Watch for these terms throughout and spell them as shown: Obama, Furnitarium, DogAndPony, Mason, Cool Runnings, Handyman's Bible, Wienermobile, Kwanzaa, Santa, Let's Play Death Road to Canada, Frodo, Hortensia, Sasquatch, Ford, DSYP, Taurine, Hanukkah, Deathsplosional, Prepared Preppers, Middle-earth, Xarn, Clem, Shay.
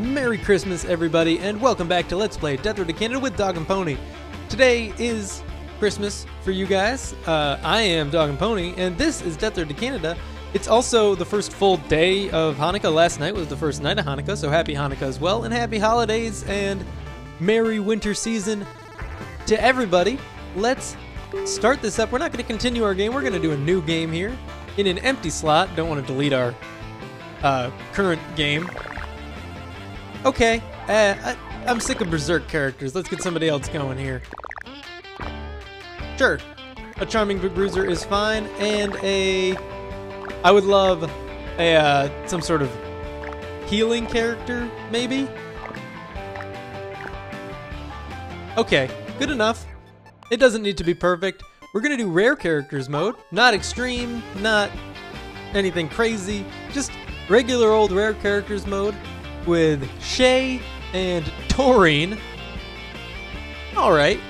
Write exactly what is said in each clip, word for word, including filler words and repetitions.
Merry Christmas, everybody, and welcome back to Let's Play Death Road to Canada with Dog and Pony. Today is Christmas for you guys. Uh, I am Dog and Pony, and this is Death Road to Canada. It's also the first full day of Hanukkah. Last night was the first night of Hanukkah, so happy Hanukkah as well, and happy holidays and merry winter season to everybody. Let's start this up. We're not going to continue our game. We're going to do a new game here in an empty slot. Don't want to delete our uh, current game. Okay, uh, I, I'm sick of berserk characters. Let's get somebody else going here. Sure, a charming bruiser is fine, and a... I would love a uh, some sort of healing character, maybe? Okay, good enough. It doesn't need to be perfect. We're gonna do rare characters mode. Not extreme, not anything crazy. Just regular old rare characters mode with Shay and Taurine. Alright.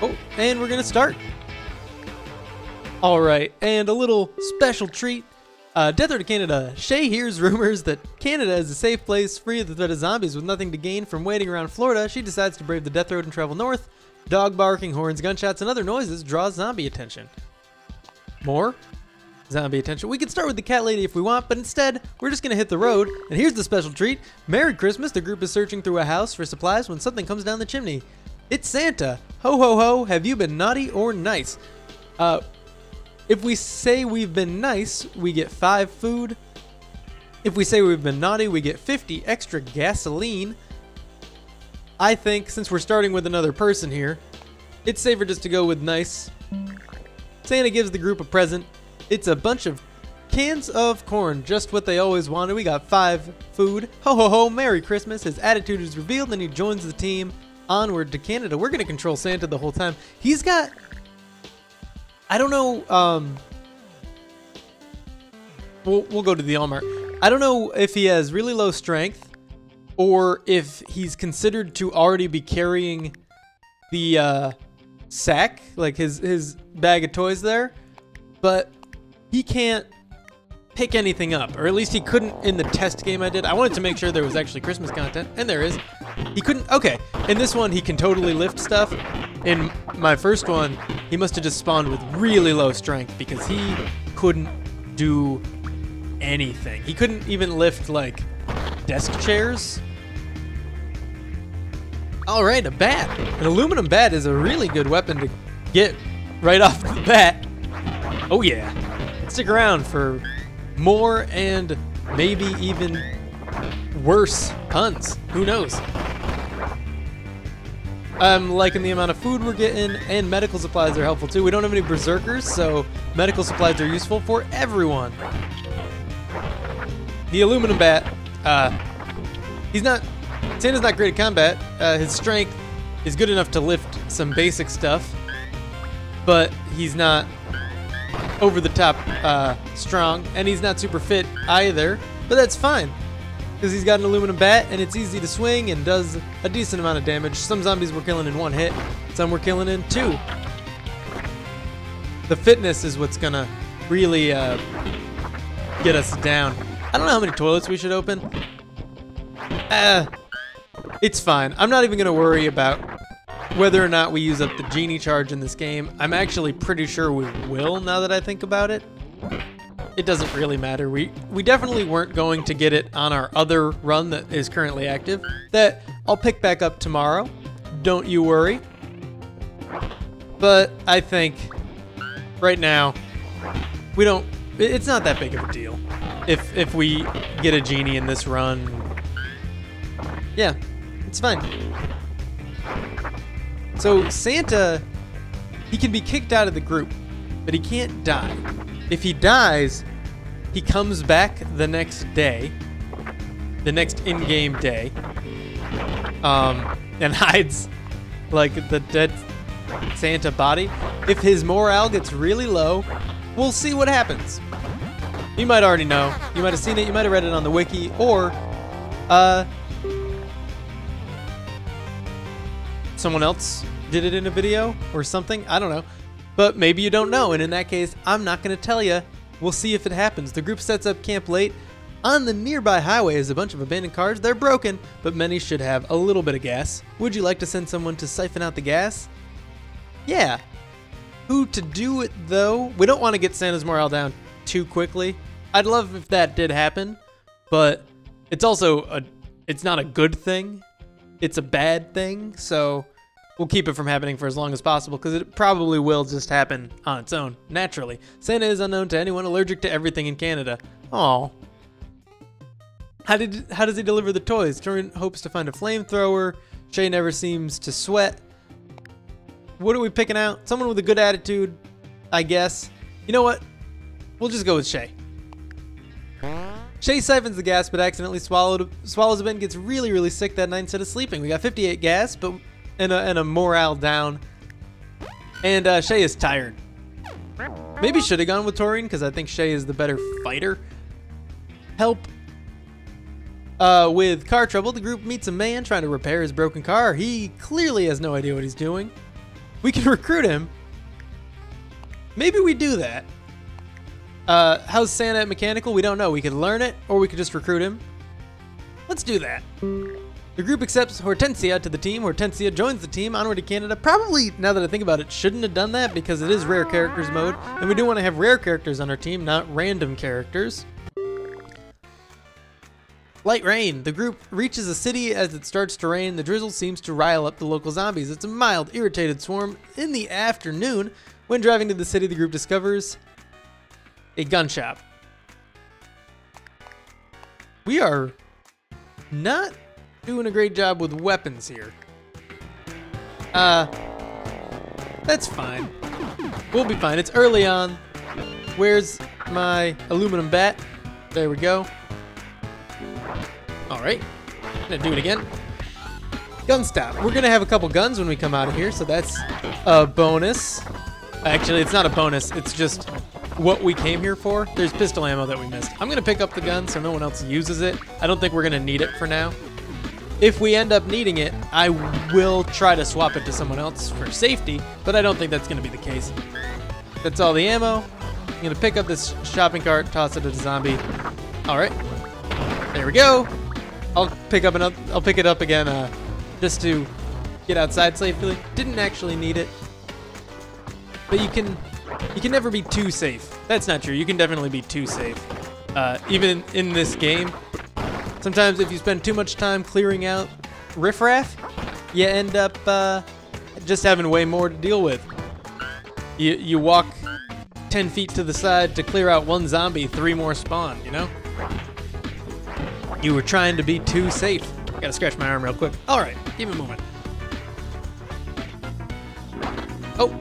Oh, and we're gonna start. Alright, and a little special treat. Uh, Death Road to Canada. Shay hears rumors that Canada is a safe place, free of the threat of zombies, with nothing to gain from waiting around Florida. She decides to brave the death road and travel north. Dog barking, horns, gunshots, and other noises draw zombie attention. More zombie attention. We could start with the cat lady if we want, but instead, we're just gonna hit the road. And here's the special treat. Merry Christmas. The group is searching through a house for supplies when something comes down the chimney. It's Santa. Ho ho ho. Have you been naughty or nice? Uh... If we say we've been nice, we get five food. If we say we've been naughty, we get fifty extra gasoline. I think, since we're starting with another person here, it's safer just to go with nice. Santa gives the group a present. It's a bunch of cans of corn, just what they always wanted. We got five food. Ho ho ho, Merry Christmas. His attitude is revealed and he joins the team onward to Canada. We're going to control Santa the whole time. He's got... I don't know, um, we'll, we'll go to the Allmark. I don't know if he has really low strength or if he's considered to already be carrying the uh, sack, like his, his bag of toys there, but he can't pick anything up, or at least he couldn't in the test game I did. I wanted to make sure there was actually Christmas content, and there is. He couldn't, okay, in this one he can totally lift stuff. In my first one, he must have just spawned with really low strength because he couldn't do anything. He couldn't even lift, like, desk chairs. All right, a bat. An aluminum bat is a really good weapon to get right off the bat. Oh, yeah. Stick around for more and maybe even worse puns. Who knows? I'm liking the amount of food we're getting, and medical supplies are helpful too. We don't have any berserkers, so medical supplies are useful for everyone. The aluminum bat, uh, he's not, Santa's not great at combat. Uh, his strength is good enough to lift some basic stuff, but he's not over the top uh, strong, and he's not super fit either, but that's fine. Because he's got an aluminum bat and it's easy to swing and does a decent amount of damage. Some zombies we're killing in one hit, some we're killing in two. The fitness is what's gonna really uh, get us down. I don't know how many toilets we should open. Uh, it's fine. I'm not even gonna worry about whether or not we use up the genie charge in this game. I'm actually pretty sure we will, now that I think about it. It doesn't really matter. We we definitely weren't going to get it on our other run that is currently active. That I'll pick back up tomorrow. Don't you worry. But I think right now we don't. It's not that big of a deal if if we get a genie in this run. Yeah, it's fine. So Santa, he can be kicked out of the group, but he can't die. If he dies, he comes back the next day, the next in-game day, um, and hides, like, the dead Santa body. If his morale gets really low, we'll see what happens. You might already know. You might have seen it. You might have read it on the wiki, or uh, someone else did it in a video or something. I don't know. But maybe you don't know, and in that case, I'm not going to tell you. We'll see if it happens. The group sets up camp late. On the nearby highway is a bunch of abandoned cars. They're broken, but many should have a little bit of gas. Would you like to send someone to siphon out the gas? Yeah. Who to do it, though? We don't want to get Santa's morale down too quickly. I'd love if that did happen, but it's also a, it's not a good thing. It's a bad thing, so we'll keep it from happening for as long as possible, because it probably will just happen on its own, naturally. Santa is unknown to anyone, allergic to everything in Canada. Aw. How did how does he deliver the toys? Taurine hopes to find a flamethrower. Shay never seems to sweat. What are we picking out? Someone with a good attitude, I guess. You know what? We'll just go with Shay. Shay siphons the gas, but accidentally swallowed swallows a bit and gets really, really sick that night instead of sleeping. We got fifty-eight gas, but and a, and a morale down. And uh, Shay is tired. Maybe should have gone with Taurine, because I think Shay is the better fighter. Help. Uh, with car trouble, the group meets a man trying to repair his broken car. He clearly has no idea what he's doing. We can recruit him. Maybe we do that. Uh, how's Santa at mechanical? We don't know. We could learn it, or we could just recruit him. Let's do that. The group accepts Hortensia to the team. Hortensia joins the team. Onward to Canada. Probably, now that I think about it, shouldn't have done that, because it is rare characters mode, and we do want to have rare characters on our team, not random characters. Light rain. The group reaches a city as it starts to rain. The drizzle seems to rile up the local zombies. It's a mild, irritated swarm in the afternoon. When driving to the city, the group discovers a gun shop. We are not doing a great job with weapons here. Uh, that's fine. We'll be fine. It's early on. Where's my aluminum bat? There we go. Alright, I'm gonna do it again. Gun stop. We're gonna have a couple guns when we come out of here, so that's a bonus. Actually, it's not a bonus, it's just what we came here for. There's pistol ammo that we missed. I'm gonna pick up the gun so no one else uses it. I don't think we're gonna need it for now. If we end up needing it, I will try to swap it to someone else for safety, but I don't think that's gonna be the case. That's all the ammo. I'm gonna pick up this shopping cart, toss it at a zombie. Alright, there we go. I'll pick up another. I'll pick it up again, uh, just to get outside safely. Didn't actually need it, but you can, you can never be too safe. That's not true. You can definitely be too safe, uh, even in this game. Sometimes if you spend too much time clearing out riffraff, you end up uh, just having way more to deal with. You you walk ten feet to the side to clear out one zombie, three more spawn. You know. You were trying to be too safe. Gotta scratch my arm real quick. Alright, give me a moment. Oh,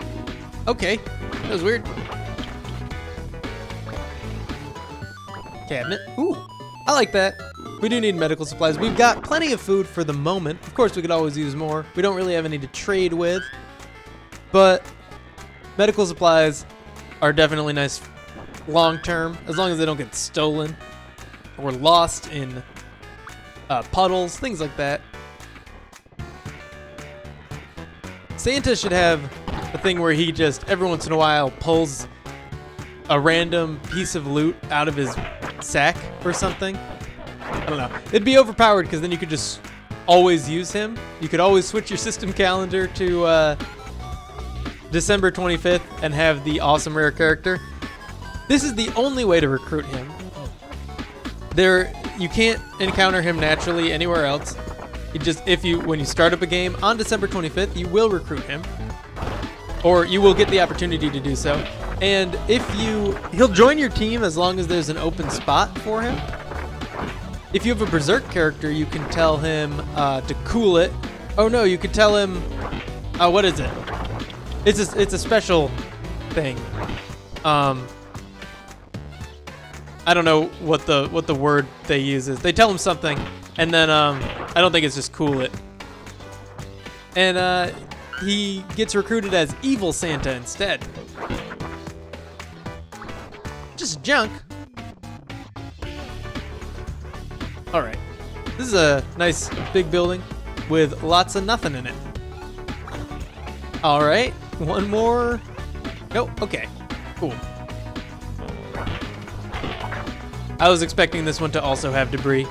okay. That was weird. Cabinet. Ooh, I like that. We do need medical supplies. We've got plenty of food for the moment. Of course, we could always use more. We don't really have any to trade with. But medical supplies are definitely nice long term, as long as they don't get stolen or lost in uh, puddles, things like that. Santa should have a thing where he just, every once in a while, pulls a random piece of loot out of his sack or something. I don't know. It'd be overpowered, because then you could just always use him. You could always switch your system calendar to uh, December twenty-fifth and have the awesome rare character. This is the only way to recruit him. There, you can't encounter him naturally anywhere else. You just, if you, when you start up a game on December twenty-fifth, you will recruit him, or you will get the opportunity to do so. And if you, he'll join your team as long as there's an open spot for him. If you have a berserk character, you can tell him uh, to cool it. Oh no, you could tell him, uh, what is it? It's a, it's a special thing. Um. I don't know what the what the word they use is. They tell him something, and then um, I don't think it's just cool it. And uh, he gets recruited as Evil Santa instead. Just junk. All right, this is a nice big building with lots of nothing in it. All right, one more. Nope. Okay. Cool. I was expecting this one to also have debris.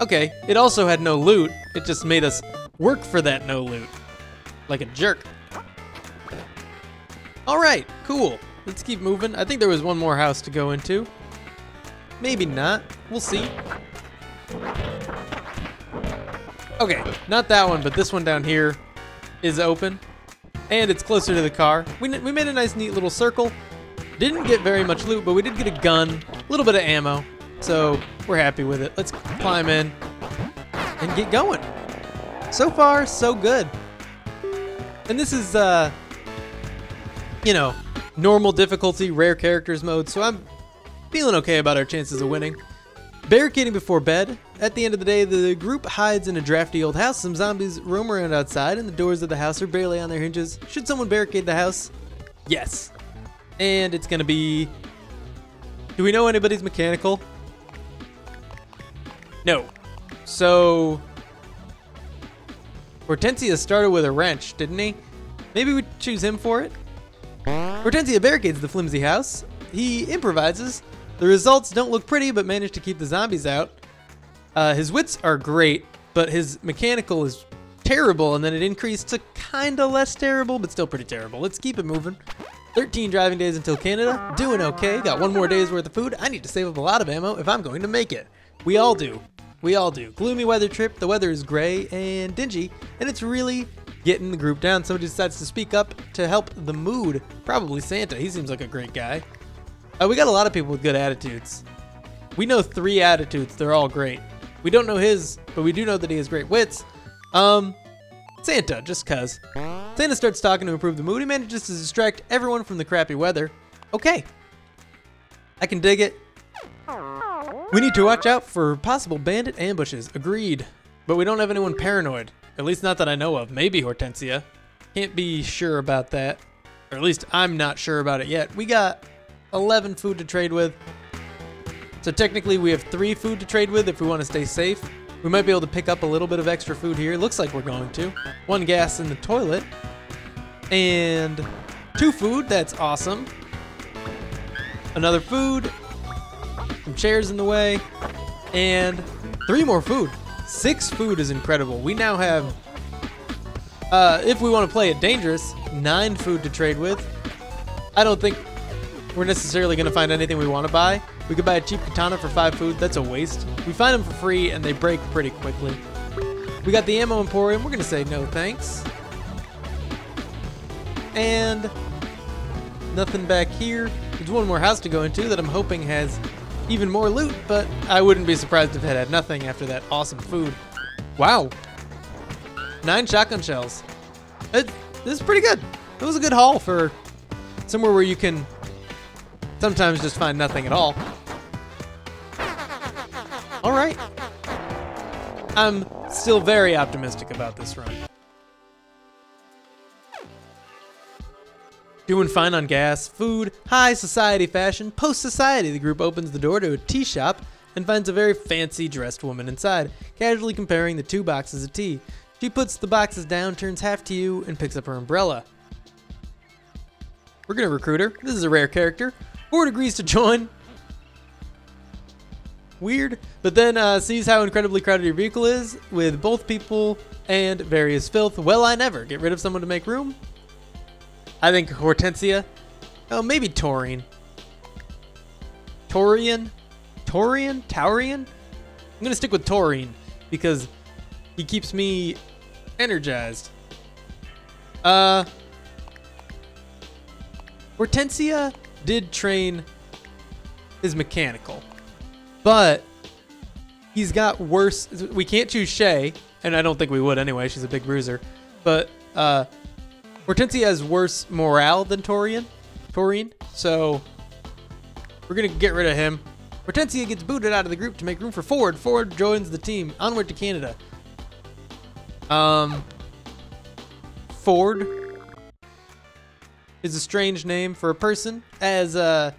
Okay, it also had no loot. It just made us work for that no loot. Like a jerk. Alright, cool. Let's keep moving. I think there was one more house to go into. Maybe not. We'll see. Okay, not that one, but this one down here is open. And it's closer to the car. We, we made a nice, neat little circle. Didn't get very much loot, but we did get a gun, a little bit of ammo. So we're happy with it. Let's climb in and get going. So far, so good. And this is, uh, you know, normal difficulty, rare characters mode. So I'm feeling okay about our chances of winning. Barricading before bed. At the end of the day, the group hides in a drafty old house. Some zombies roam around outside, and the doors of the house are barely on their hinges. Should someone barricade the house? Yes. And it's gonna be... Do we know anybody's mechanical? No. So... Hortensia started with a wrench, didn't he? Maybe we choose him for it? Hortensia barricades the flimsy house. He improvises. The results don't look pretty, but manage to keep the zombies out. Uh, his wits are great, but his mechanical is terrible, and then it increased to kinda less terrible, but still pretty terrible. Let's keep it moving. thirteen driving days until Canada. Doing okay. Got one more day's worth of food. I need to save up a lot of ammo if I'm going to make it. We all do. We all do. Gloomy weather trip. The weather is gray and dingy, and it's really getting the group down. Somebody decides to speak up to help the mood. Probably Santa. He seems like a great guy. Uh, we got a lot of people with good attitudes. We know three attitudes. They're all great. We don't know his, but we do know that he has great wits. Um, Santa, just cuz. Santa starts talking to improve the mood. He manages to distract everyone from the crappy weather. Okay. I can dig it. We need to watch out for possible bandit ambushes. Agreed. But we don't have anyone paranoid. At least not that I know of. Maybe Hortensia. Can't be sure about that. Or at least I'm not sure about it yet. We got eleven food to trade with. So technically we have three food to trade with if we want to stay safe. We might be able to pick up a little bit of extra food here. Looks like we're going to. One gas in the toilet. And two food. That's awesome. Another food. Some chairs in the way. And three more food. Six food is incredible. We now have, uh, if we want to play it dangerous, nine food to trade with. I don't think we're necessarily going to find anything we want to buy. We could buy a cheap katana for five food. That's a waste. We find them for free, and they break pretty quickly. We got the ammo emporium. We're going to say no thanks. And nothing back here. There's one more house to go into that I'm hoping has even more loot, but I wouldn't be surprised if it had nothing after that awesome food. Wow. Nine shotgun shells. It, this is pretty good. It was a good haul for somewhere where you can sometimes just find nothing at all. All right. I'm still very optimistic about this run. Doing fine on gas, food, high society fashion, post-society. The group opens the door to a tea shop and finds a very fancy dressed woman inside, casually comparing the two boxes of tea. She puts the boxes down, turns half to you, and picks up her umbrella. We're gonna recruit her. This is a rare character. Ford agrees to join. Weird. But then uh, sees how incredibly crowded your vehicle is with both people and various filth. Well, I never. Get rid of someone to make room. I think Hortensia. Oh, maybe Taurine. Taurine? Taurine? Taurine? I'm gonna stick with Taurine because he keeps me energized. Uh... Hortensia did train his mechanical, but he's got worse. We can't choose Shay, and I don't think we would anyway. She's a big bruiser, but uh, Hortensia has worse morale than Taurine, Taurine, so we're going to get rid of him. Hortensia gets booted out of the group to make room for Ford. Ford joins the team. Onward to Canada. Um, Ford is a strange name for a person, as uh,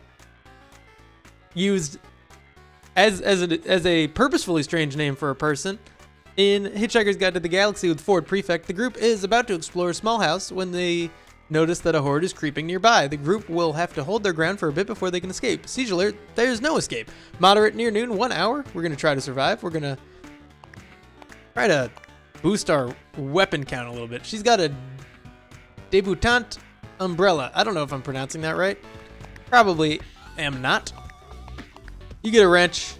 used as as a, as a purposefully strange name for a person in Hitchhiker's Guide to the Galaxy with Ford Prefect. The group is about to explore a small house when they notice that a horde is creeping nearby. The group will have to hold their ground for a bit before they can escape. Siege alert, there's no escape. Moderate near noon, one hour. We're going to try to survive. We're going to try to boost our weapon count a little bit. She's got a debutante umbrella. I don't know if I'm pronouncing that right. Probably am not. You get a wrench.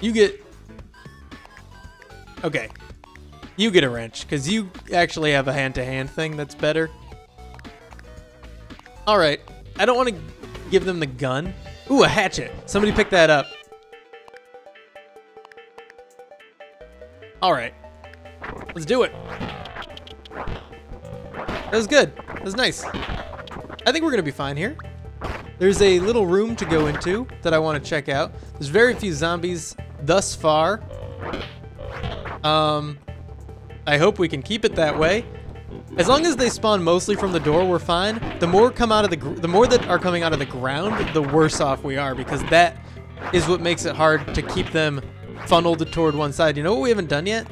You get... Okay. You get a wrench, because you actually have a hand-to-hand thing that's better. Alright. I don't want to give them the gun. Ooh, a hatchet. Somebody pick that up. Alright. Let's do it. That was good. That was nice. I think we're going to be fine here. There's a little room to go into that I want to check out. There's very few zombies thus far. Um... I hope we can keep it that way. As long as they spawn mostly from the door, we're fine. The more come out of the, gr the more that are coming out of the ground, the worse off we are, because that is what makes it hard to keep them funneled toward one side. You know what we haven't done yet?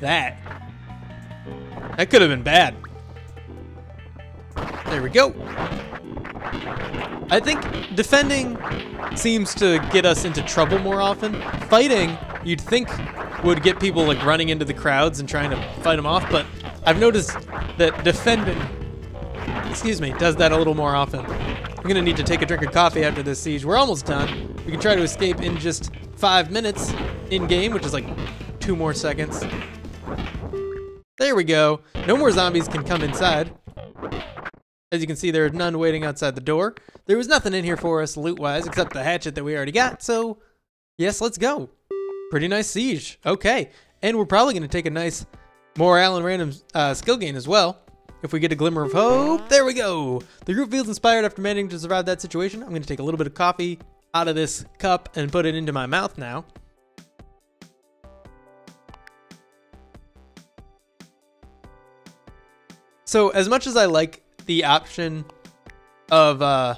That. That could have been bad. There we go. I think defending seems to get us into trouble more often. Fighting, you'd think, would get people like running into the crowds and trying to fight them off, but I've noticed that defending, excuse me, does that a little more often. I'm gonna need to take a drink of coffee after this siege. We're almost done. We can try to escape in just five minutes in game, which is like two more seconds. There we go. No more zombies can come inside. As you can see, there are none waiting outside the door. There was nothing in here for us loot-wise except the hatchet that we already got, so yes, let's go. Pretty nice siege. Okay. And we're probably going to take a nice morale and random uh, skill gain as well. If we get a glimmer of hope. There we go. The group feels inspired after managing to survive that situation. I'm going to take a little bit of coffee out of this cup and put it into my mouth now. So as much as I like the option of uh,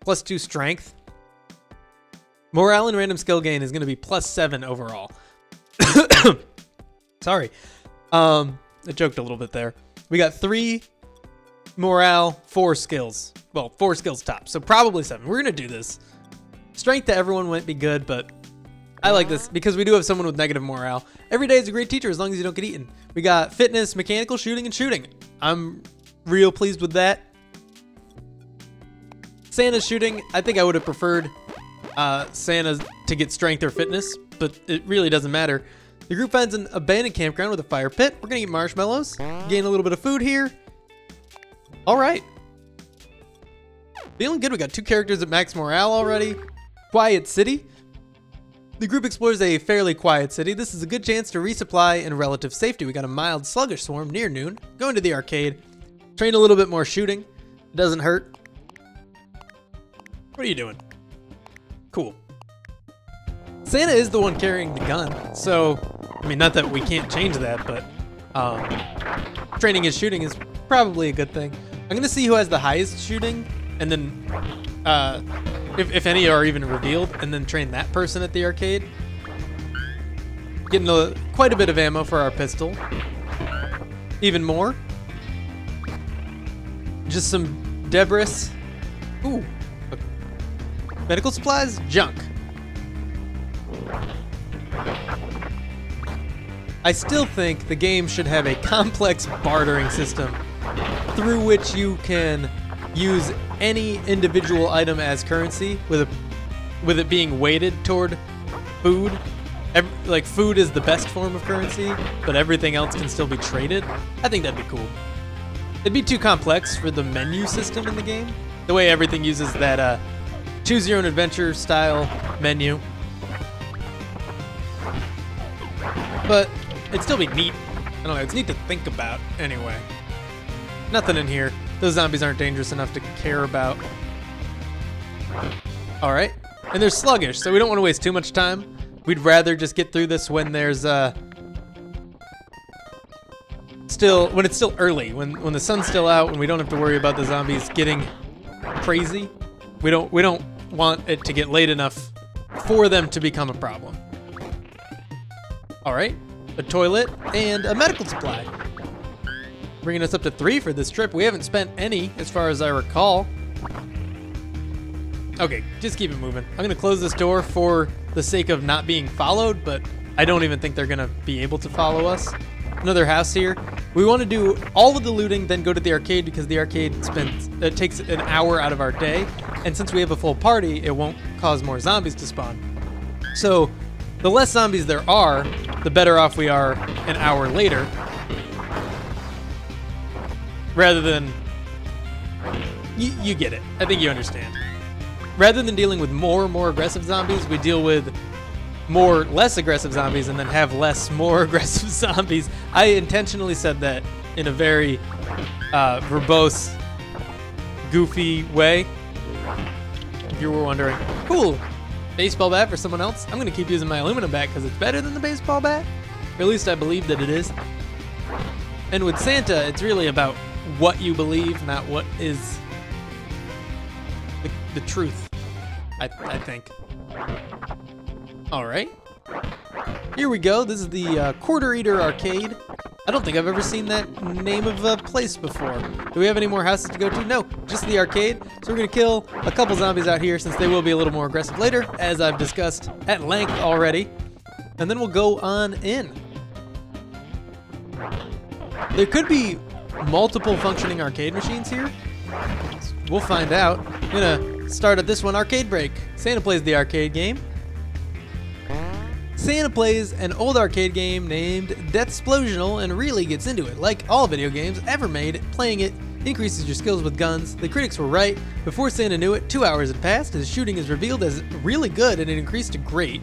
plus two strength, morale and random skill gain is going to be plus seven overall. Sorry. Um, I joked a little bit there. We got three morale, four skills. Well, four skills top, so probably seven. We're going to do this. Strength to everyone wouldn't be good, but I like this because we do have someone with negative morale. Every day is a great teacher as long as you don't get eaten. We got fitness, mechanical, shooting, and shooting. I'm real pleased with that. Santa's shooting, I think I would have preferred... Uh, Santa to get strength or fitness, but it really doesn't matter. The group finds an abandoned campground with a fire pit. We're gonna get marshmallows, gain a little bit of food here. All right. Feeling good, we got two characters at max morale already. Quiet city. The group explores a fairly quiet city. This is a good chance to resupply in relative safety. We got a mild sluggish swarm near noon. Going to the arcade. Train a little bit more shooting. It doesn't hurt. What are you doing? Cool. Santa is the one carrying the gun, so I mean, not that we can't change that, but um, training his shooting is probably a good thing. I'm gonna see who has the highest shooting, and then uh, if, if any are even revealed, and then train that person at the arcade. Getting a, quite a bit of ammo for our pistol, even more. Just some debris. Ooh. Medical supplies, junk. I still think the game should have a complex bartering system through which you can use any individual item as currency, with a, with it being weighted toward food. Every, like food is the best form of currency, but everything else can still be traded. I think that'd be cool. It'd be too complex for the menu system in the game. The way everything uses that, uh, choose your own adventure style menu. But it'd still be neat. I don't know, it's neat to think about anyway. Nothing in here. Those zombies aren't dangerous enough to care about. Alright. And they're sluggish, so we don't want to waste too much time. We'd rather just get through this when there's uh still when it's still early, when when the sun's still out, and we don't have to worry about the zombies getting crazy. We don't we don't want it to get late enough for them to become a problem. All right, a toilet and a medical supply. bringing us up to three for this trip. We haven't spent any, as far as I recall. Okay, just keep it moving. I'm gonna close this door for the sake of not being followed, but I don't even think they're gonna be able to follow us. Another house here. We want to do all of the looting, then go to the arcade, because the arcade spends uh, takes an hour out of our day, and since we have a full party, it won't cause more zombies to spawn. So the less zombies there are, the better off we are an hour later, rather than you, you get it. I think you understand. Rather than dealing with more and more aggressive zombies, we deal with more less aggressive zombies and then have less more aggressive zombies. I intentionally said that in a very uh, verbose, goofy way, if you were wondering. Cool. Baseball bat for someone else. I'm gonna keep using my aluminum bat because it's better than the baseball bat. Or at least I believe that it is. And with Santa, it's really about what you believe, not what is the, the truth, I, I think. All right, here we go. This is the uh, Quarter Eater Arcade. I don't think I've ever seen that name of a place before. Do we have any more houses to go to? No, just the arcade. So we're gonna kill a couple zombies out here since they will be a little more aggressive later, as I've discussed at length already. And then we'll go on in. There could be multiple functioning arcade machines here. We'll find out. I'm gonna start at this one, Arcade Break. Santa plays the arcade game. Santa plays an old arcade game named Deathsplosional and really gets into it. Like all video games ever made, playing it increases your skills with guns. The critics were right. Before Santa knew it, two hours had passed. His shooting is revealed as really good and it increased to great.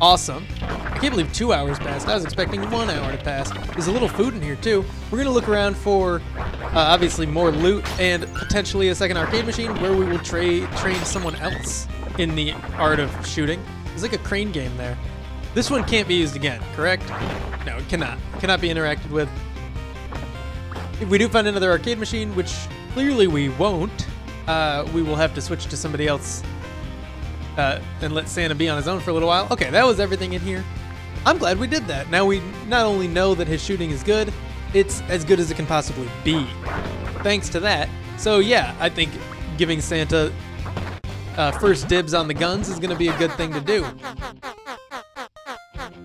Awesome. I can't believe two hours passed. I was expecting one hour to pass. There's a little food in here too. We're gonna look around for uh, obviously more loot and potentially a second arcade machine where we will tra train someone else in the art of shooting. There's like a crane game there. This one can't be used again, correct? No, it cannot. It cannot be interacted with. If we do find another arcade machine, which clearly we won't, uh, we will have to switch to somebody else uh, and let Santa be on his own for a little while. Okay, that was everything in here. I'm glad we did that. Now we not only know that his shooting is good, it's as good as it can possibly be. Thanks to that. So yeah, I think giving Santa uh, first dibs on the guns is going to be a good thing to do.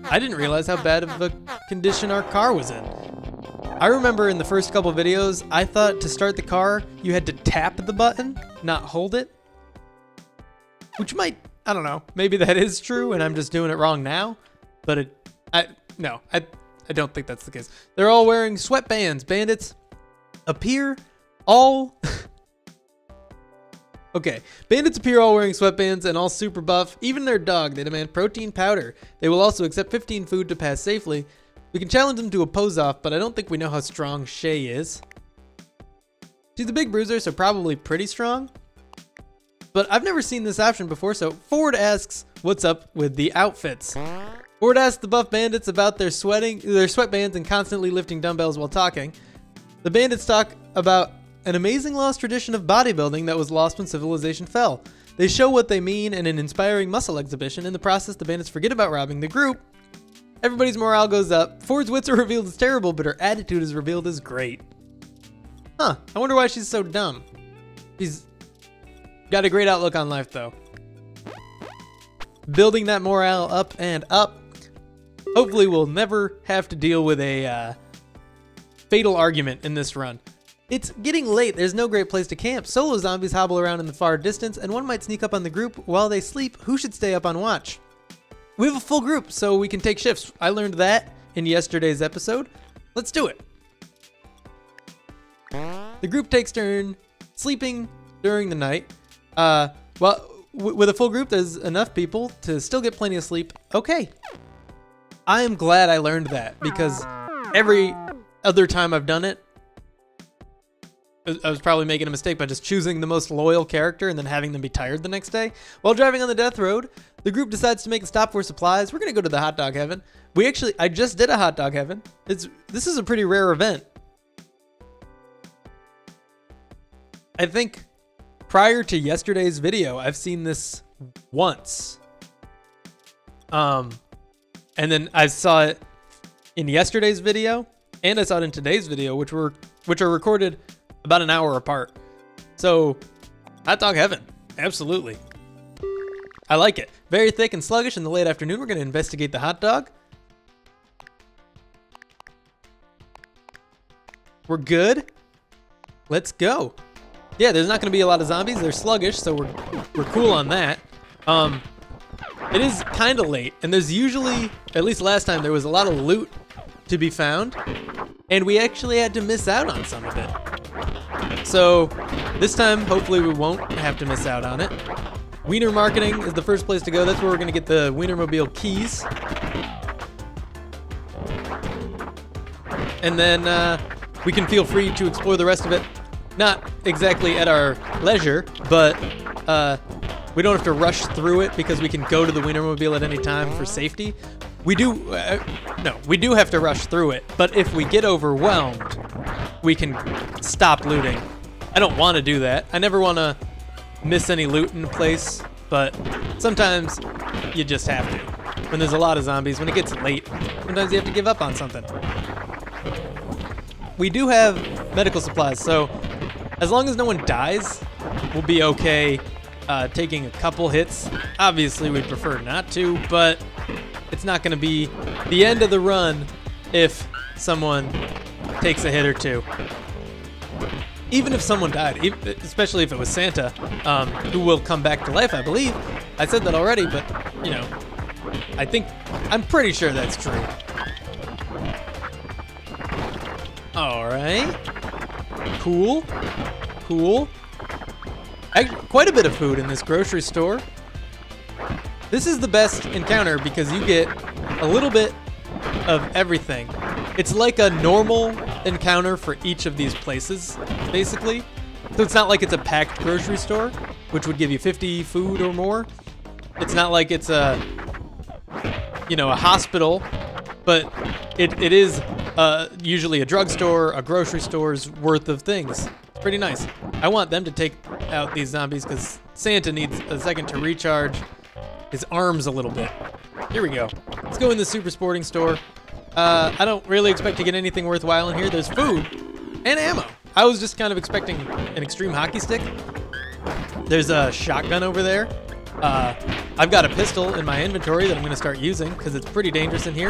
I didn't realize how bad of a condition our car was in. I remember in the first couple videos, I thought to start the car, you had to tap the button, not hold it. Which might, I don't know, maybe that is true and I'm just doing it wrong now, but it, I, no, I, I don't think that's the case. They're all wearing sweatbands. Bandits appear all... Okay, bandits appear all wearing sweatbands and all super buff, even their dog. They demand protein powder. They will also accept fifteen food to pass safely. We can challenge them to a pose-off, but I don't think we know how strong Shay is. She's a big bruiser, so probably pretty strong. But I've never seen this option before, so Ford asks, what's up with the outfits? Ford asks the buff bandits about their sweating, their sweatbands and constantly lifting dumbbells while talking. The bandits talk about an amazing lost tradition of bodybuilding that was lost when civilization fell. They show what they mean in an inspiring muscle exhibition. In the process, the bandits forget about robbing the group. Everybody's morale goes up. Ford's wits are revealed as terrible, but her attitude is revealed as great. Huh, I wonder why she's so dumb. She's got a great outlook on life though. Building that morale up and up. Hopefully we'll never have to deal with a uh, fatal argument in this run. It's getting late, there's no great place to camp. Solo zombies hobble around in the far distance and one might sneak up on the group while they sleep. Who should stay up on watch? We have a full group, so we can take shifts. I learned that in yesterday's episode. Let's do it. The group takes turn sleeping during the night. Uh, well, w with a full group, there's enough people to still get plenty of sleep. Okay. I am glad I learned that because every other time I've done it, I was probably making a mistake by just choosing the most loyal character and then having them be tired the next day. While driving on the death road, the group decides to make a stop for supplies. We're going to go to the hot dog heaven. We actually, I just did a hot dog heaven. It's, this is a pretty rare event. I think prior to yesterday's video, I've seen this once. Um, and then I saw it in yesterday's video and I saw it in today's video, which were which are recorded about an hour apart. So hot dog heaven, absolutely. I like it. Very thick and sluggish in the late afternoon. We're going to investigate the hot dog. We're good. Let's go. Yeah, there's not going to be a lot of zombies. They're sluggish, so we're we're cool on that. Um, it is kind of late, and there's usually, at least last time, there was a lot of loot to be found, and we actually had to miss out on some of it. So this time, hopefully, we won't have to miss out on it. Wiener Marketing is the first place to go. That's where we're going to get the Wienermobile keys. And then uh, we can feel free to explore the rest of it. Not exactly at our leisure, but uh, we don't have to rush through it because we can go to the Wienermobile at any time for safety. We do, uh, no, we do have to rush through it, but if we get overwhelmed, we can stop looting. I don't want to do that. I never want to miss any loot in a place, but sometimes you just have to. When there's a lot of zombies, when it gets late, sometimes you have to give up on something. We do have medical supplies, so as long as no one dies, we'll be okay uh, taking a couple hits. Obviously, we'd prefer not to, but it's not going to be the end of the run if someone takes a hit or two. Even if someone died, especially if it was Santa, um, who will come back to life, I believe. I said that already, but, you know, I think, I'm pretty sure that's true. All right. Cool. Cool. Actually, quite a bit of food in this grocery store. This is the best encounter because you get a little bit of everything. It's like a normal encounter for each of these places, basically. So it's not like it's a packed grocery store, which would give you fifty food or more. It's not like it's a, you know, a hospital, but it, it is uh, usually a drugstore, a grocery store's worth of things. It's pretty nice. I want them to take out these zombies because Santa needs a second to recharge his arms a little bit. Here we go. Let's go in the super sporting store. Uh, I don't really expect to get anything worthwhile in here. There's food and ammo. I was just kind of expecting an extreme hockey stick. There's a shotgun over there. Uh, I've got a pistol in my inventory that I'm going to start using because it's pretty dangerous in here.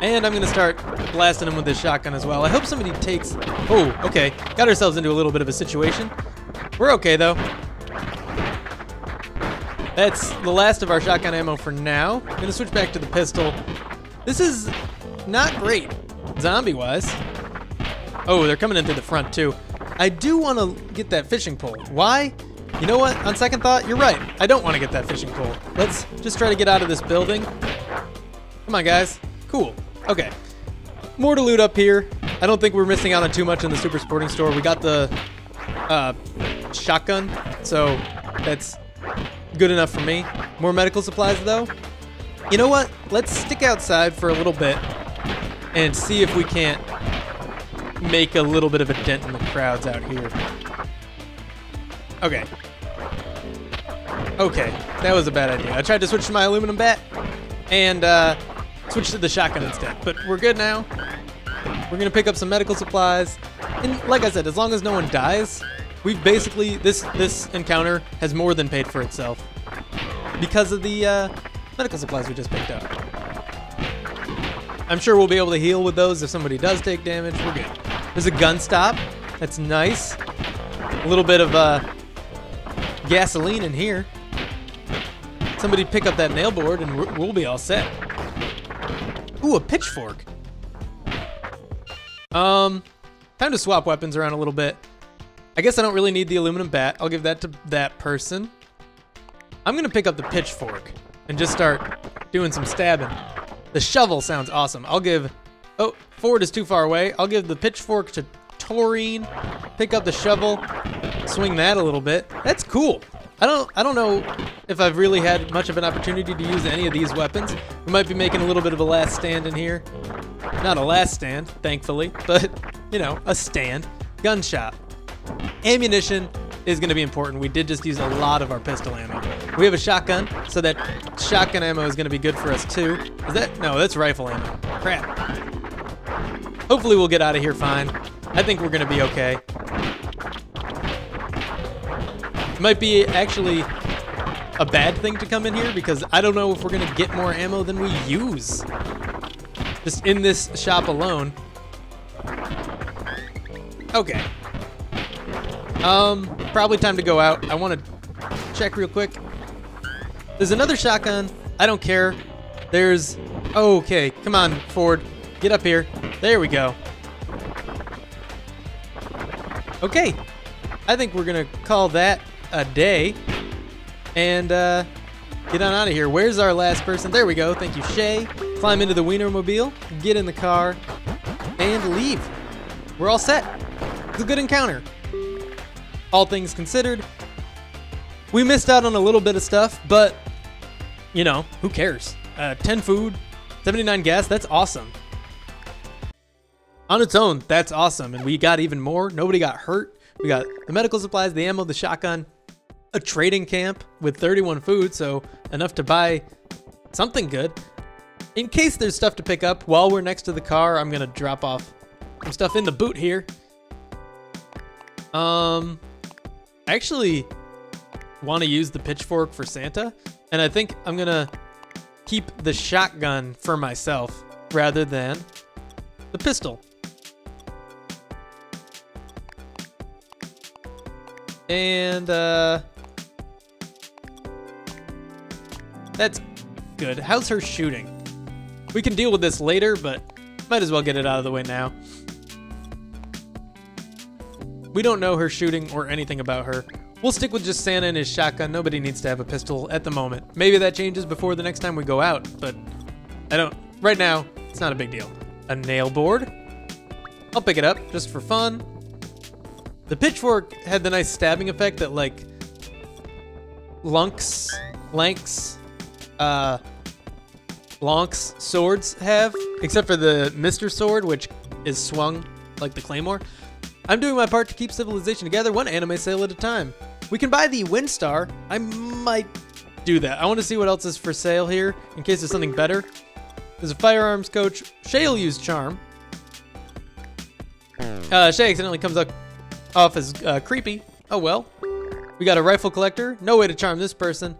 And I'm going to start blasting them with this shotgun as well. I hope somebody takes... Oh, okay. Got ourselves into a little bit of a situation. We're okay, though. That's the last of our shotgun ammo for now. I'm going to switch back to the pistol. This is... not great, zombie-wise. Oh, they're coming in through the front, too. I do want to get that fishing pole. Why? You know what? On second thought, you're right. I don't want to get that fishing pole. Let's just try to get out of this building. Come on, guys. Cool. Okay. More to loot up here. I don't think we're missing out on too much in the Super Sporting Store. We got the uh, shotgun, so that's good enough for me. More medical supplies, though. You know what? Let's stick outside for a little bit and see if we can't make a little bit of a dent in the crowds out here. Okay. Okay, that was a bad idea. I tried to switch to my aluminum bat and uh, switch to the shotgun instead, but we're good now. We're gonna pick up some medical supplies. And like I said, as long as no one dies, we've basically, this, this encounter has more than paid for itself because of the uh, medical supplies we just picked up. I'm sure we'll be able to heal with those if somebody does take damage. We're good. There's a gun stop. That's nice. A little bit of uh, gasoline in here. Somebody pick up that nail board and we'll be all set. Ooh, a pitchfork. Um, time to swap weapons around a little bit. I guess I don't really need the aluminum bat. I'll give that to that person. I'm going to pick up the pitchfork and just start doing some stabbing. The shovel sounds awesome. I'll give... Oh, Ford is too far away. I'll give the pitchfork to Taurine. Pick up the shovel. Swing that a little bit. That's cool. I don't I don't know if I've really had much of an opportunity to use any of these weapons. We might be making a little bit of a last stand in here. Not a last stand, thankfully. But, you know, a stand. Gun shop. Ammunition is going to be important. We did just use a lot of our pistol ammo. We have a shotgun, so that shotgun ammo is going to be good for us too. Is that? No, that's rifle ammo. Crap. Hopefully we'll get out of here fine. I think we're gonna be okay. It might be actually a bad thing to come in here because I don't know if we're gonna get more ammo than we use. Just in this shop alone. Okay. Um, probably time to go out. I wanna check real quick. There's another shotgun. I don't care. There's... Okay, come on, Ford. Get up here. There we go. Okay. I think we're gonna call that a day. And, uh, get on out of here. Where's our last person? There we go. Thank you, Shay. Climb into the Wienermobile, get in the car, and leave. We're all set. It's a good encounter. All things considered, we missed out on a little bit of stuff, but, you know, who cares? Uh, ten food, seventy-nine gas, that's awesome. On its own, that's awesome. And we got even more. Nobody got hurt. We got the medical supplies, the ammo, the shotgun, a trading camp with thirty-one food, so enough to buy something good. In case there's stuff to pick up, while we're next to the car, I'm gonna drop off some stuff in the boot here. Um, I actually want to use the pitchfork for Santa, and I think I'm gonna keep the shotgun for myself rather than the pistol. And uh, that's good. How's her shooting? We can deal with this later, but might as well get it out of the way now. We don't know her shooting or anything about her. We'll stick with just Santa and his shotgun. Nobody needs to have a pistol at the moment. Maybe that changes before the next time we go out, but I don't. Right now, it's not a big deal. A nail board. I'll pick it up just for fun. The pitchfork had the nice stabbing effect that, like, Lunks, Lanks, uh, Lonk's swords have, except for the Mister Sword, which is swung like the Claymore. I'm doing my part to keep civilization together, one anime sale at a time. We can buy the Windstar. I might do that. I want to see what else is for sale here, in case there's something better. There's a firearms coach. Shay will use charm. Uh, Shay accidentally comes up off as uh, creepy. Oh well. We got a rifle collector. No way to charm this person.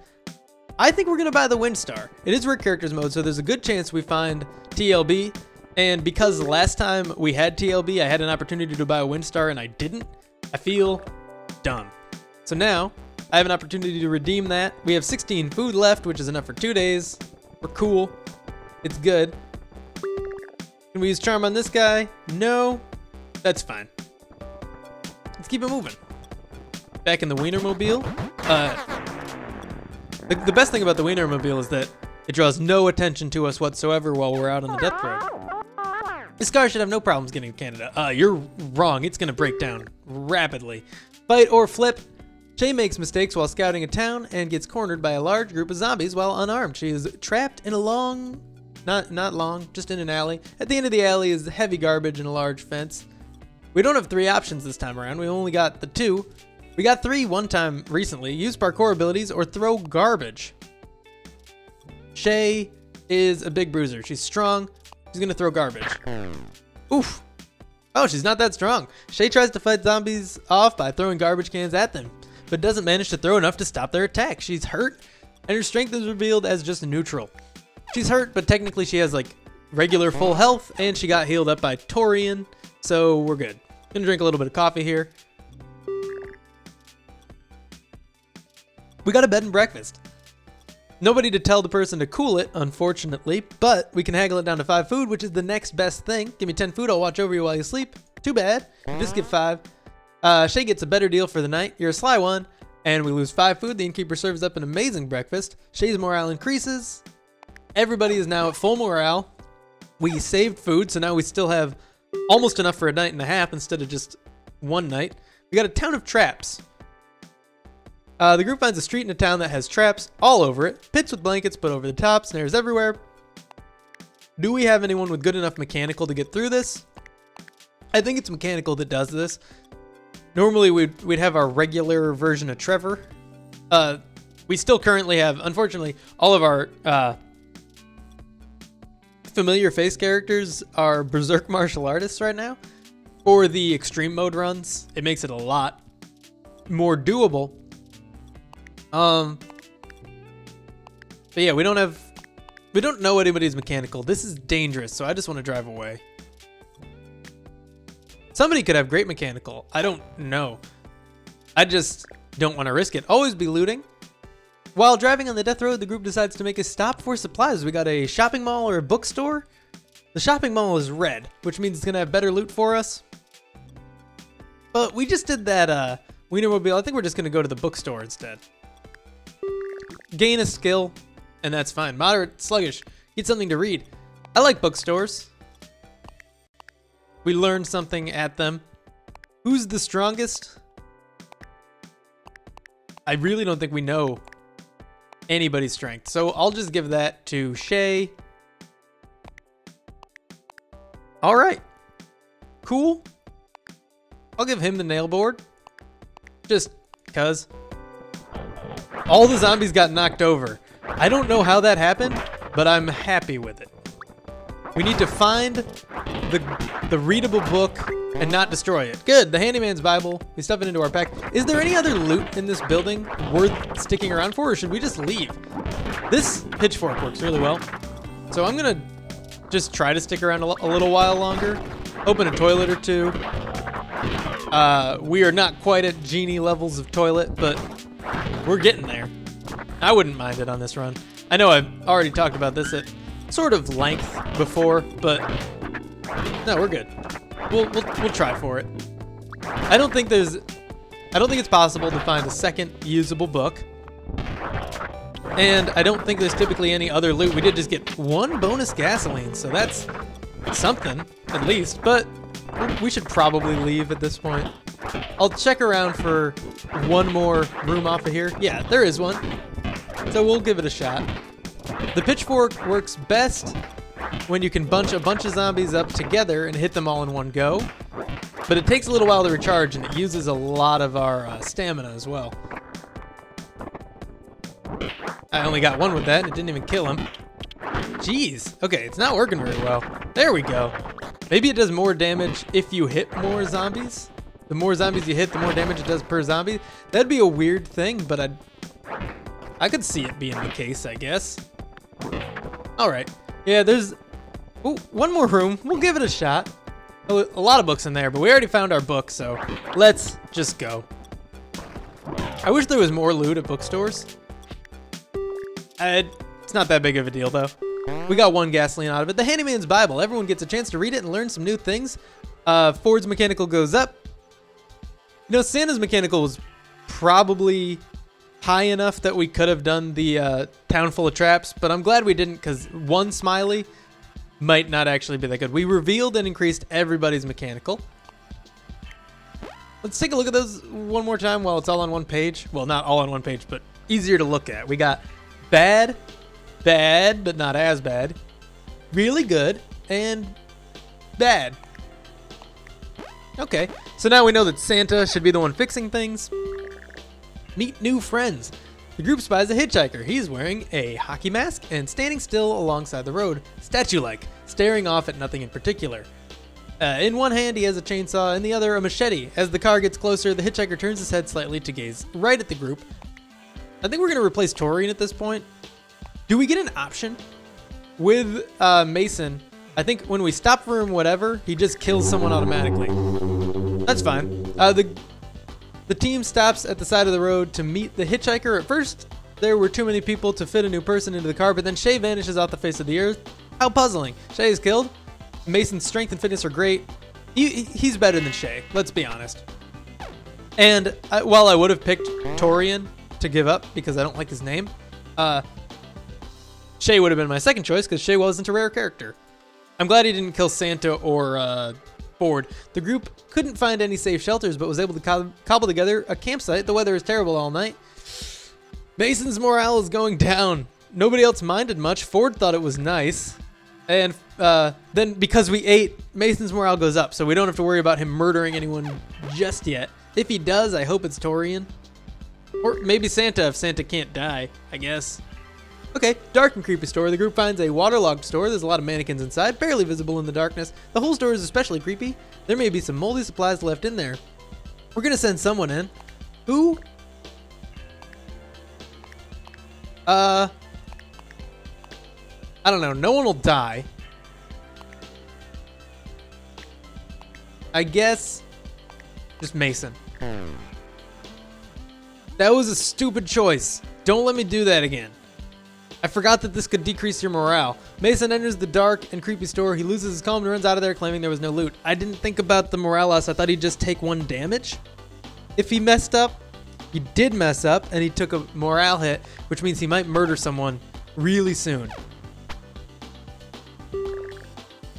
I think we're gonna buy the Windstar. It is rare characters mode, so there's a good chance we find T L B. And because last time we had T L B, I had an opportunity to buy a Windstar and I didn't, I feel dumb. So now I have an opportunity to redeem that. We have sixteen food left, which is enough for two days. We're cool. It's good. Can we use charm on this guy? No. That's fine. Let's keep it moving. Back in the Wienermobile. Uh, the, the best thing about the Wienermobile is that it draws no attention to us whatsoever while we're out on the death road. This car should have no problems getting to Canada. Uh, you're wrong. It's going to break down rapidly. Fight or flip. Shay makes mistakes while scouting a town and gets cornered by a large group of zombies while unarmed. She is trapped in a long, not, not long, just in an alley. At the end of the alley is heavy garbage and a large fence. We don't have three options this time around. We only got the two. We got three one time recently. Use parkour abilities or throw garbage. Shay is a big bruiser. She's strong. She's going to throw garbage. Oof. Oh, she's not that strong. Shay tries to fight zombies off by throwing garbage cans at them, but doesn't manage to throw enough to stop their attack. She's hurt, and her strength is revealed as just neutral. She's hurt, but technically she has, like, regular full health, and she got healed up by Taurine. So we're good. Gonna drink a little bit of coffee here. We got a bed and breakfast. Nobody to tell the person to cool it, unfortunately, but we can haggle it down to five food, which is the next best thing. Give me ten food, I'll watch over you while you sleep. Too bad. You just get five. Uh, Shay gets a better deal for the night. You're a sly one. And we lose five food. The innkeeper serves up an amazing breakfast. Shay's morale increases. Everybody is now at full morale. We saved food, so now we still have almost enough for a night and a half instead of just one night. We got a town of traps. Uh, the group finds a street in a town that has traps all over it. Pits with blankets put over the top, snares everywhere. Do we have anyone with good enough mechanical to get through this? I think it's mechanical that does this. Normally we'd, we'd have our regular version of Trevor. Uh, we still currently have, unfortunately, all of our... Uh, familiar face characters are berserk martial artists right now, or the extreme mode runs. It makes it a lot more doable. Um, but yeah, we don't have, we don't know anybody's mechanical. This is dangerous, so I just want to drive away. Somebody could have great mechanical. I don't know. I just don't want to risk it. Always be looting. While driving on the death road, the group decides to make a stop for supplies. We got a shopping mall or a bookstore. The shopping mall is red, which means it's going to have better loot for us. But we just did that uh, Wienermobile. I think we're just going to go to the bookstore instead. Gain a skill, and that's fine. Moderate, sluggish. Get something to read. I like bookstores. We learn something at them. Who's the strongest? I really don't think we know anybody's strength, so I'll just give that to Shay. All right, cool. I'll give him the nail board, just cuz. All the zombies got knocked over. I don't know how that happened, but I'm happy with it. We need to find the, the readable book and not destroy it. Good, the Handyman's Bible. We stuff it into our pack. Is there any other loot in this building worth sticking around for, or should we just leave? This pitchfork works really well. So I'm gonna just try to stick around a, a little while longer, open a toilet or two. Uh, we are not quite at genie levels of toilet, but we're getting there. I wouldn't mind it on this run. I know I've already talked about this at sort of length before, but no, we're good. We'll, we'll, we'll try for it. I don't think there's... I don't think it's possible to find a second usable book. And I don't think there's typically any other loot. We did just get one bonus gasoline, so that's something, at least. But we should probably leave at this point. I'll check around for one more room off of here. Yeah, there is one. So we'll give it a shot. The pitchfork works best when you can bunch a bunch of zombies up together and hit them all in one go. But it takes a little while to recharge, and it uses a lot of our uh, stamina as well. I only got one with that, and it didn't even kill him. Jeez. Okay, it's not working very well. There we go. Maybe it does more damage if you hit more zombies. The more zombies you hit, the more damage it does per zombie. That'd be a weird thing, but I'd, I could see it being the case, I guess. All right. Yeah, there's... Ooh, one more room. We'll give it a shot. A lot of books in there, but we already found our book, so let's just go. I wish there was more loot at bookstores. I, it's not that big of a deal, though. We got one gasoline out of it. The Handyman's Bible. Everyone gets a chance to read it and learn some new things. Uh, Ford's mechanical goes up. You know, Santa's mechanical was probably high enough that we could have done the uh, town full of traps, but I'm glad we didn't, because one smiley might not actually be that good. We revealed and increased everybody's mechanical. Let's take a look at those one more time while it's all on one page. Well, not all on one page, but easier to look at. We got bad, bad, but not as bad, really good, and bad. Okay, so now we know that Santa should be the one fixing things. Meet new friends. The group spies a hitchhiker. He's wearing a hockey mask and standing still alongside the road, statue-like, staring off at nothing in particular. Uh, in one hand, he has a chainsaw, in the other, a machete. As the car gets closer, the hitchhiker turns his head slightly to gaze right at the group. I think we're going to replace Taurine at this point. Do we get an option? With uh, Mason, I think when we stop for him, whatever, he just kills someone automatically. That's fine. Uh, the... The team stops at the side of the road to meet the hitchhiker. At first, there were too many people to fit a new person into the car, but then Shay vanishes off the face of the earth. How puzzling. Shay is killed. Mason's strength and fitness are great. He, he's better than Shay, let's be honest. And I, while I would have picked Taurine to give up because I don't like his name, uh, Shay would have been my second choice because Shay wasn't a rare character. I'm glad he didn't kill Santa or... Uh, Ford. The group couldn't find any safe shelters, but was able to co cobble together a campsite. The weather is terrible all night. Mason's morale is going down. Nobody else minded much. Ford thought it was nice. And uh, then because we ate, Mason's morale goes up, so we don't have to worry about him murdering anyone just yet. If he does, I hope it's Taurine. Or maybe Santa if Santa can't die, I guess. Okay, dark and creepy store. The group finds a waterlogged store. There's a lot of mannequins inside, barely visible in the darkness. The whole store is especially creepy. There may be some moldy supplies left in there. We're gonna send someone in. Who? Uh... I don't know. No one will die. I guess... just Mason. That was a stupid choice. Don't let me do that again. I forgot that this could decrease your morale. Mason enters the dark and creepy store. He loses his calm and runs out of there claiming there was no loot. I didn't think about the morale loss. I thought he'd just take one damage if he messed up. He did mess up and he took a morale hit, which means he might murder someone really soon.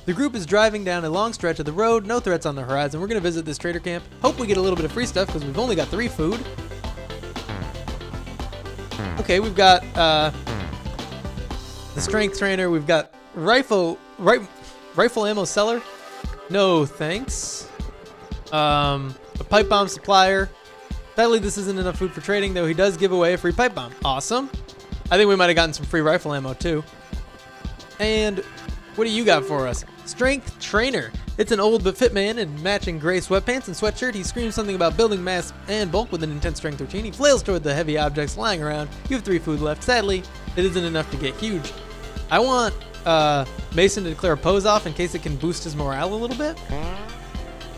The group is driving down a long stretch of the road, no threats on the horizon. We're going to visit this trader camp. Hope we get a little bit of free stuff because we've only got three food. Okay, we've got uh, the strength trainer. We've got rifle ri rifle ammo seller. No thanks. Um, a pipe bomb supplier. Sadly, this isn't enough food for trading, though he does give away a free pipe bomb. Awesome. I think we might have gotten some free rifle ammo, too. And... what do you got for us? Strength Trainer. It's an old but fit man in matching gray sweatpants and sweatshirt. He screams something about building mass and bulk with an intense strength routine. He flails toward the heavy objects lying around. You have three food left. Sadly, it isn't enough to get huge. I want uh, Mason to declare a pose off in case it can boost his morale a little bit.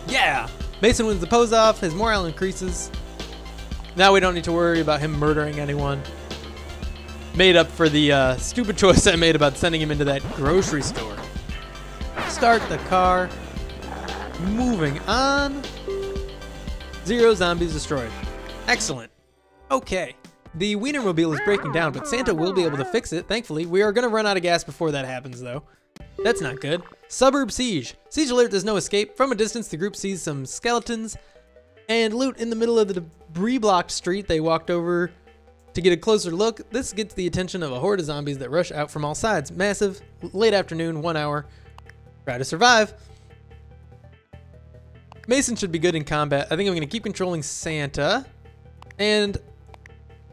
Yeah! Mason wins the pose off. His morale increases. Now we don't need to worry about him murdering anyone. Made up for the uh, stupid choice I made about sending him into that grocery store. Start the car. Moving on. Zero zombies destroyed. Excellent. Okay. The Wienermobile is breaking down, but Santa will be able to fix it, thankfully. We are going to run out of gas before that happens, though. That's not good. Suburb siege. Siege alert, there's no escape. From a distance, the group sees some skeletons and loot in the middle of the debris-blocked street. They walked over... to get a closer look, this gets the attention of a horde of zombies that rush out from all sides. Massive, late afternoon, one hour. Try to survive. Mason should be good in combat. I think I'm going to keep controlling Santa. And,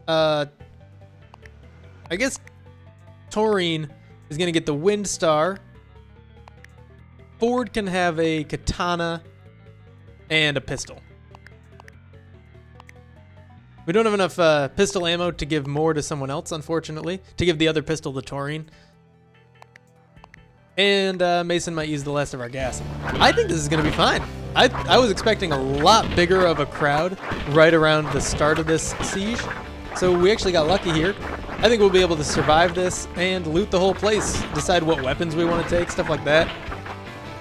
uh, I guess Taurine is going to get the Wind Star. Ford can have a katana and a pistol. We don't have enough uh, pistol ammo to give more to someone else, unfortunately. To give the other pistol to Taurine. And uh, Mason might use the last of our gas. I think this is going to be fine. I, I was expecting a lot bigger of a crowd right around the start of this siege. So we actually got lucky here. I think we'll be able to survive this and loot the whole place. Decide what weapons we want to take, stuff like that.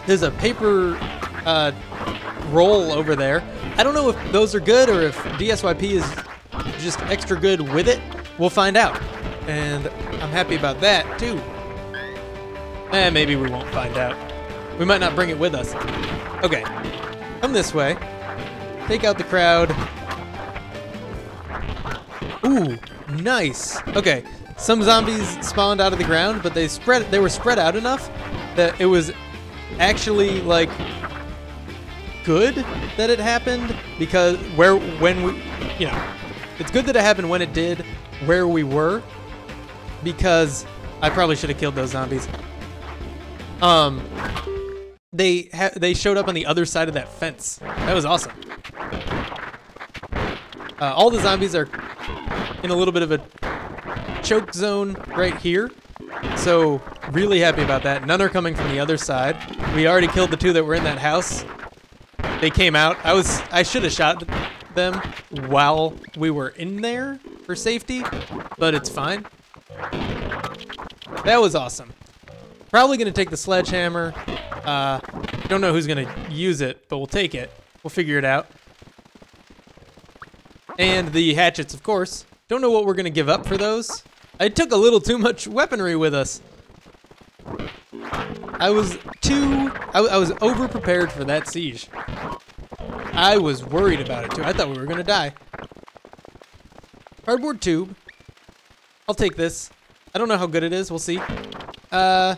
There's a paper uh, roll over there. I don't know if those are good or if D S Y P is... just extra good with it. We'll find out, and I'm happy about that too. Eh, maybe we won't find out. We might not bring it with us. Okay, come this way. Take out the crowd. Ooh, nice. Okay, some zombies spawned out of the ground, but they spread. They were spread out enough that it was actually like good that it happened because where when we, you know. It's good that it happened when it did, where we were, because I probably should have killed those zombies. Um, they ha they showed up on the other side of that fence. That was awesome. Uh, all the zombies are in a little bit of a choke zone right here, so really happy about that. None are coming from the other side. We already killed the two that were in that house. They came out. I was I should have shot them while we were in there for safety, but it's fine. That was awesome. Probably gonna take the sledgehammer. Uh, don't know who's gonna use it, but we'll take it. We'll figure it out. And the hatchets, of course. Don't know what we're gonna give up for those. I took a little too much weaponry with us. I was too... I, I was over-prepared for that siege. I was worried about it, too. I thought we were going to die. Cardboard tube. I'll take this. I don't know how good it is. We'll see. Uh,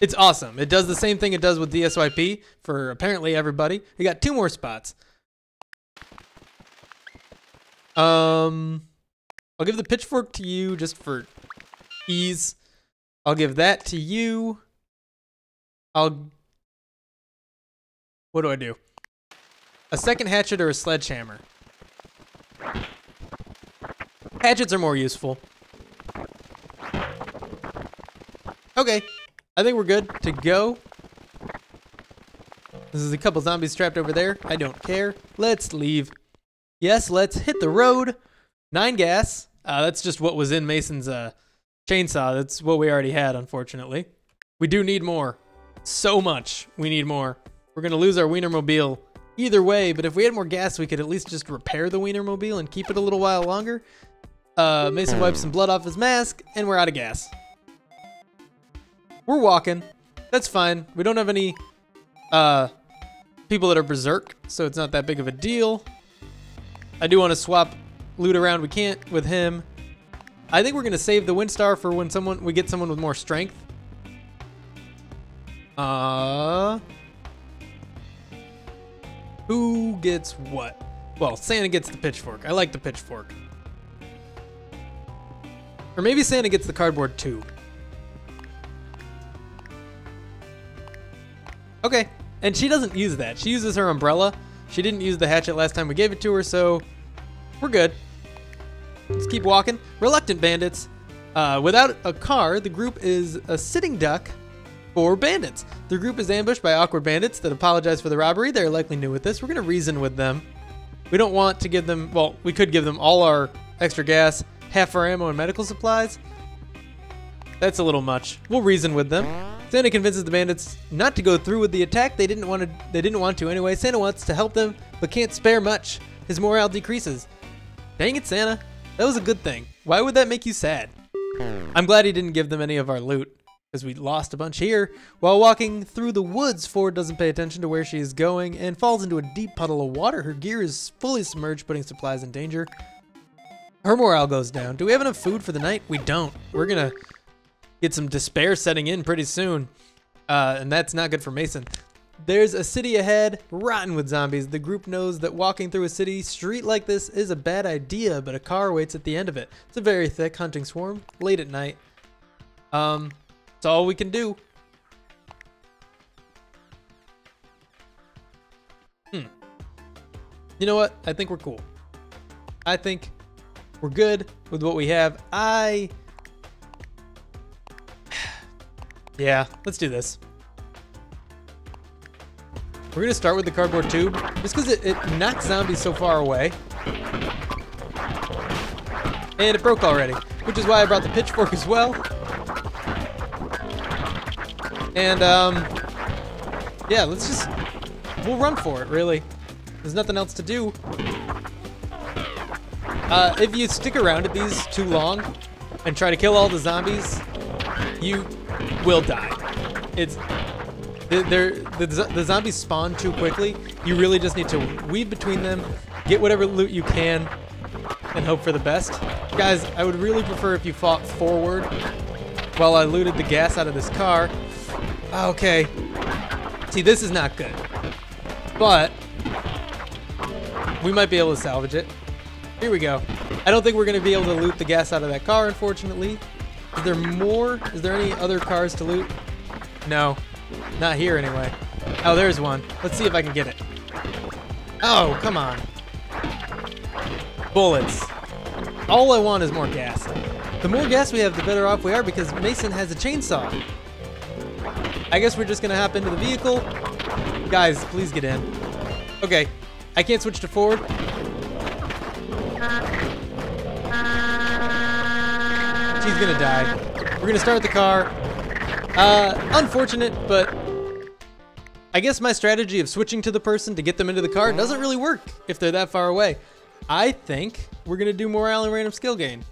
it's awesome. It does the same thing it does with D S Y P for apparently everybody. We got two more spots. Um, I'll give the pitchfork to you just for keys. I'll give that to you. I'll... What do I do? A second hatchet or a sledgehammer? Hatchets are more useful. Okay. I think we're good to go. This is a couple zombies trapped over there. I don't care. Let's leave. Yes, let's hit the road. Nine gas. Uh, that's just what was in Mason's uh, chainsaw. That's what we already had, unfortunately. We do need more. So much. We need more. We're going to lose our Wienermobile either way, but if we had more gas, we could at least just repair the Wienermobile and keep it a little while longer. Uh, Mason wipes some blood off his mask, and we're out of gas. We're walking. That's fine. We don't have any uh, people that are berserk, so it's not that big of a deal. I do want to swap loot around. We can't with him. I think we're going to save the Windstar for when someone we get someone with more strength. Uh, who gets what? Well, Santa gets the pitchfork. I like the pitchfork. Or maybe Santa gets the cardboard too. Okay, and she doesn't use that. She uses her umbrella. She didn't use the hatchet last time we gave it to her, so we're good. Let's keep walking. Reluctant bandits. Uh, without a car, the group is a sitting duck for bandits. The group is ambushed by awkward bandits that apologize for the robbery. They're likely new with this. We're going to reason with them. We don't want to give them, well, we could give them all our extra gas, half our ammo and medical supplies. That's a little much. We'll reason with them. Santa convinces the bandits not to go through with the attack. They didn't want to. They didn't want to anyway. Santa wants to help them, but can't spare much. His morale decreases. Dang it, Santa! That was a good thing. Why would that make you sad? I'm glad he didn't give them any of our loot, because we lost a bunch here. While walking through the woods, Ford doesn't pay attention to where she is going and falls into a deep puddle of water. Her gear is fully submerged, putting supplies in danger. Her morale goes down. Do we have enough food for the night? We don't. We're gonna get some despair setting in pretty soon, uh, and that's not good for Mason. There's a city ahead, rotten with zombies. The group knows that walking through a city street like this is a bad idea, but a car waits at the end of it. It's a very thick hunting swarm, late at night. Um, it's all we can do. Hmm. You know what? I think we're cool. I think we're good with what we have. I... Yeah, let's do this. We're going to start with the cardboard tube, just because it, it knocks zombies so far away. And it broke already, which is why I brought the pitchfork as well. And, um, yeah, let's just, we'll run for it, really. There's nothing else to do. Uh, if you stick around at these too long and try to kill all the zombies, you... will die. It's they're, the, the zombies spawn too quickly. You really just need to weave between them, get whatever loot you can, and hope for the best. Guys, I would really prefer if you fought forward while I looted the gas out of this car. Okay. See, this is not good. But we might be able to salvage it. Here we go. I don't think we're going to be able to loot the gas out of that car, unfortunately. Is there more? Is there any other cars to loot? No. Not here, anyway. Oh, there's one. Let's see if I can get it. Oh, come on. Bullets. All I want is more gas. The more gas we have, the better off we are, because Mason has a chainsaw. I guess we're just going to hop into the vehicle. Guys, please get in. Okay. I can't switch to Ford. He's gonna die. We're gonna start with the car. Uh, unfortunate, but I guess my strategy of switching to the person to get them into the car doesn't really work if they're that far away. I think we're gonna do morale and random skill gain.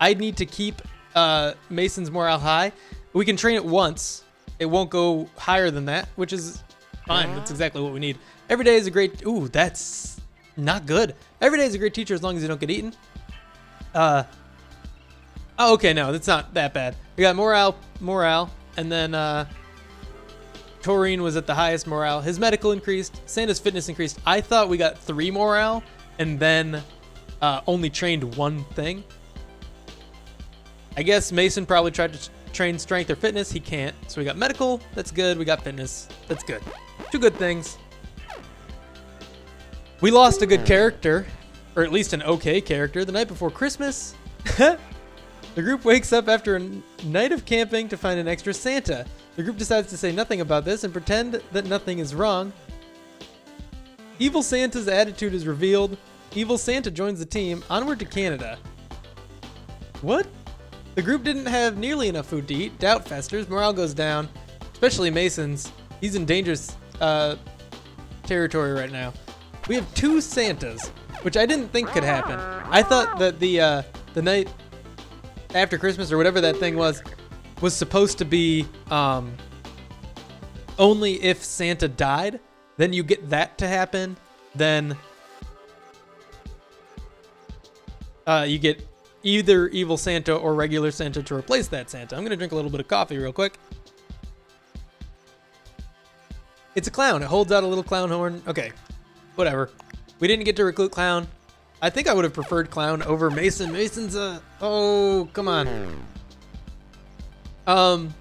I need to keep uh, Mason's morale high. We can train it once. It won't go higher than that, which is fine. That's exactly what we need. Every day is a great... Ooh, that's not good. Every day is a great teacher as long as you don't get eaten. Uh... Oh, okay, no, that's not that bad. We got morale, morale, and then uh, Taurine was at the highest morale. His medical increased, Santa's fitness increased. I thought we got three morale and then uh, only trained one thing. I guess Mason probably tried to train strength or fitness. He can't. So we got medical. That's good. We got fitness. That's good. Two good things. We lost a good character, or at least an okay character, the night before Christmas. The group wakes up after a night of camping to find an extra Santa. The group decides to say nothing about this and pretend that nothing is wrong. Evil Santa's attitude is revealed. Evil Santa joins the team. Onward to Canada. What? The group didn't have nearly enough food to eat. Doubt festers. Morale goes down. Especially Mason's. He's in dangerous uh, territory right now. We have two Santas, which I didn't think could happen. I thought that the uh, the night after Christmas, or whatever that thing was, was supposed to be um, only if Santa died. Then you get that to happen. Then uh, you get either evil Santa or regular Santa to replace that Santa. I'm going to drink a little bit of coffee real quick. It's a clown. It holds out a little clown horn. Okay, whatever. We didn't get to recruit Clown. I think I would have preferred Clown over Mason. Mason's a... Oh, come on. Um.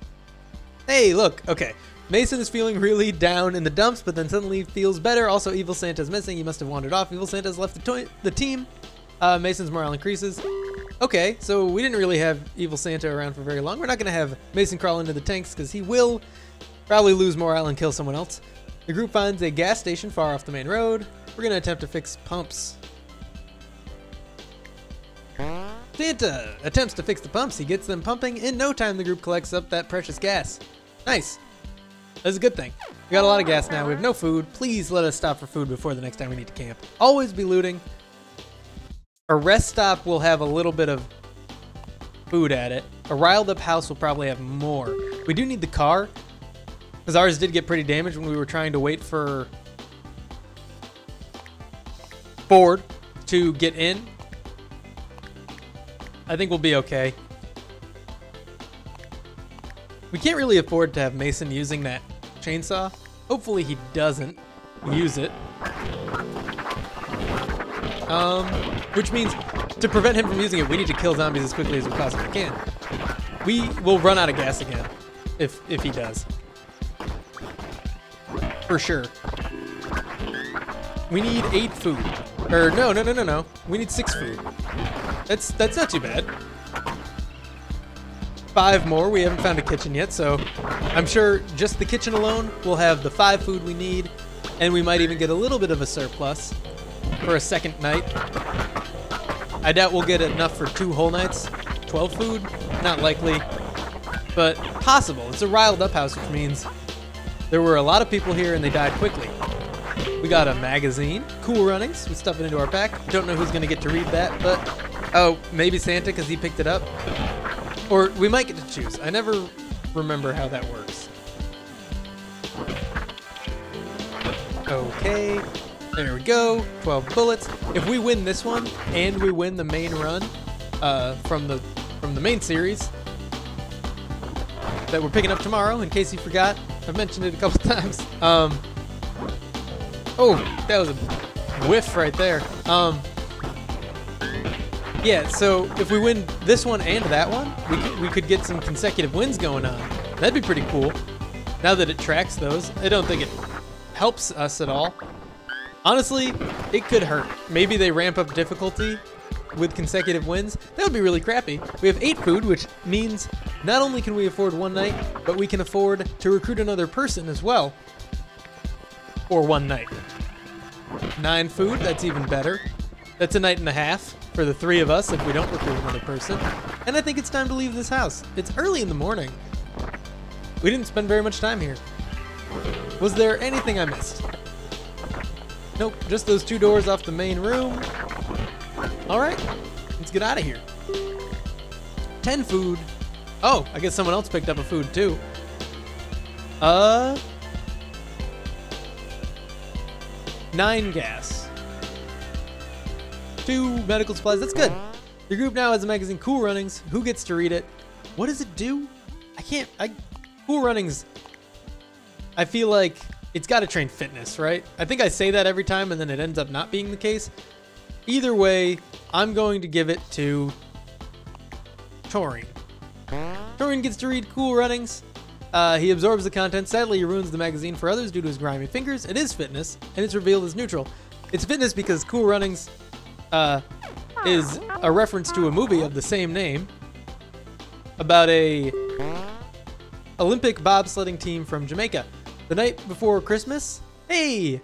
Hey, look. Okay. Mason is feeling really down in the dumps, but then suddenly feels better. Also, Evil Santa's missing. He must have wandered off. Evil Santa's left the, to the team. Uh, Mason's morale increases. Okay, so we didn't really have Evil Santa around for very long. We're not going to have Mason crawl into the tanks because he will probably lose morale and kill someone else. The group finds a gas station far off the main road. We're going to attempt to fix pumps. Santa attempts to fix the pumps. He gets them pumping. In no time, the group collects up that precious gas. Nice. That's a good thing. We got a lot of gas now. We have no food. Please let us stop for food before the next time we need to camp. Always be looting. A rest stop will have a little bit of food at it. A riled up house will probably have more. We do need the car, because ours did get pretty damaged when we were trying to wait for Ford to get in. I think we'll be okay. We can't really afford to have Mason using that chainsaw. Hopefully he doesn't use it. Um, which means to prevent him from using it, we need to kill zombies as quickly as we possibly can. We will run out of gas again if if he does. For sure. We need eight food. Or no, no, no, no, no. We need six food. That's that's not too bad. Five more. We haven't found a kitchen yet, so I'm sure just the kitchen alone we'll have the five food we need, and we might even get a little bit of a surplus for a second night. I doubt we'll get enough for two whole nights. Twelve food? Not likely, but possible. It's a riled up house, which means there were a lot of people here and they died quickly. We got a magazine, Cool Runnings. We stuff it into our pack. Don't know who's going to get to read that, but oh, maybe Santa because he picked it up. Or we might get to choose. I never remember how that works. Okay, there we go. twelve bullets. If we win this one and we win the main run uh, from the from the main series that we're picking up tomorrow, in case you forgot, I've mentioned it a couple times. Um, Oh, that was a whiff right there. Um, yeah, so if we win this one and that one, we could, we could get some consecutive wins going on. That'd be pretty cool. Now that it tracks those, I don't think it helps us at all. Honestly, it could hurt. Maybe they ramp up difficulty with consecutive wins. That would be really crappy. We have eight food, which means not only can we afford one night, but we can afford to recruit another person as well. Or one night. Nine food, that's even better. That's a night and a half for the three of us if we don't recruit another person. And I think it's time to leave this house. It's early in the morning. We didn't spend very much time here. Was there anything I missed? Nope, just those two doors off the main room. All right, let's get out of here. Ten food. Oh, I guess someone else picked up a food too. Uh... Nine gas. Two medical supplies. That's good. The group now has a magazine, Cool Runnings. Who gets to read it? What does it do? I can't... I, Cool Runnings. I feel like it's got to train fitness, right? I think I say that every time and then it ends up not being the case. Either way, I'm going to give it to Taurine. Taurine gets to read Cool Runnings. Uh, he absorbs the content. Sadly, he ruins the magazine for others due to his grimy fingers. It is fitness, and it's revealed as neutral. It's fitness because Cool Runnings uh, is a reference to a movie of the same name about a Olympic bobsledding team from Jamaica. The night before Christmas, hey!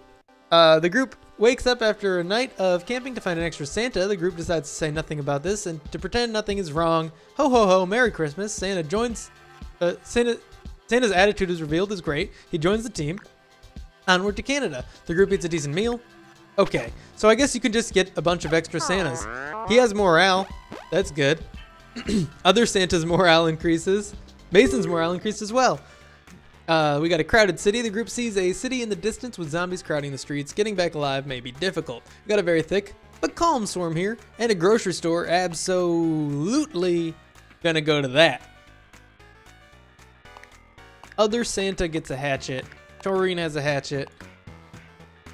Uh, the group wakes up after a night of camping to find an extra Santa. The group decides to say nothing about this and to pretend nothing is wrong. Ho ho ho, Merry Christmas. Santa joins... Uh, Santa... Santa's attitude is revealed as great. He joins the team. Onward to Canada. The group eats a decent meal. Okay, so I guess you can just get a bunch of extra Santas. He has morale. That's good. Other Santa's morale increases. Mason's morale increased as well. Uh, we got a crowded city. The group sees a city in the distance with zombies crowding the streets. Getting back alive may be difficult. We got a very thick but calm storm here. And a grocery store. Absolutely gonna go to that. Other Santa gets a hatchet. Taurine has a hatchet.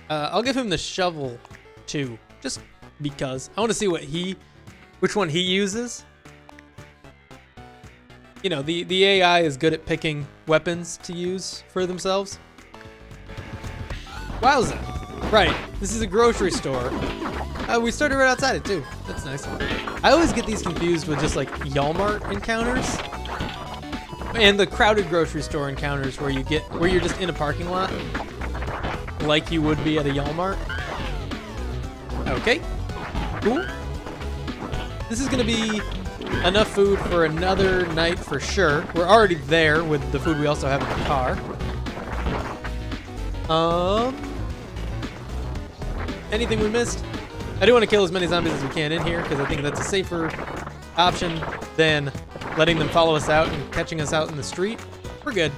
Uh, I'll give him the shovel too, just because I want to see what he, which one he uses. You know, the the A I is good at picking weapons to use for themselves. Wowza! Right, this is a grocery store. Uh, we started right outside it too. That's nice. I always get these confused with just like Yalmart encounters. And the crowded grocery store encounters where you get where you're just in a parking lot, like you would be at a Yalmart. Okay, cool. This is gonna be enough food for another night for sure. We're already there with the food we also have in the car. Um, anything we missed? I do want to kill as many zombies as we can in here because I think that's a safer option than letting them follow us out and catching us out in the street. We're good.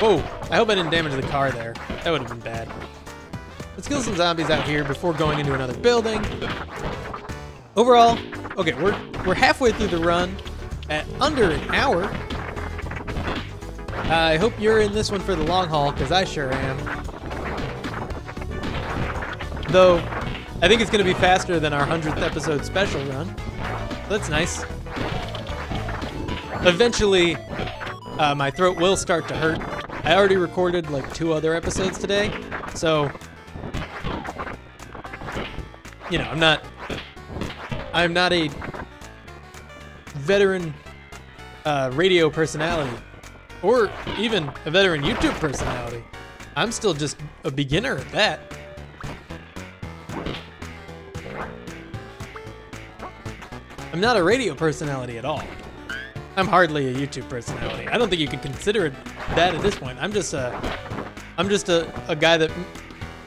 Whoa, I hope I didn't damage the car there. That would have been bad. Let's kill some zombies out here before going into another building. Overall, okay, we're we're halfway through the run at under an hour. I hope you're in this one for the long haul, because I sure am. Though, I think it's going to be faster than our hundredth episode special run. That's nice. Eventually, uh, my throat will start to hurt. I already recorded like two other episodes today, so you know I'm not I'm not a veteran uh, radio personality, or even a veteran YouTube personality. I'm still just a beginner at that. I'm not a radio personality at all. I'm hardly a YouTube personality. I don't think you could consider it that at this point. I'm just a, I'm just a, a guy that m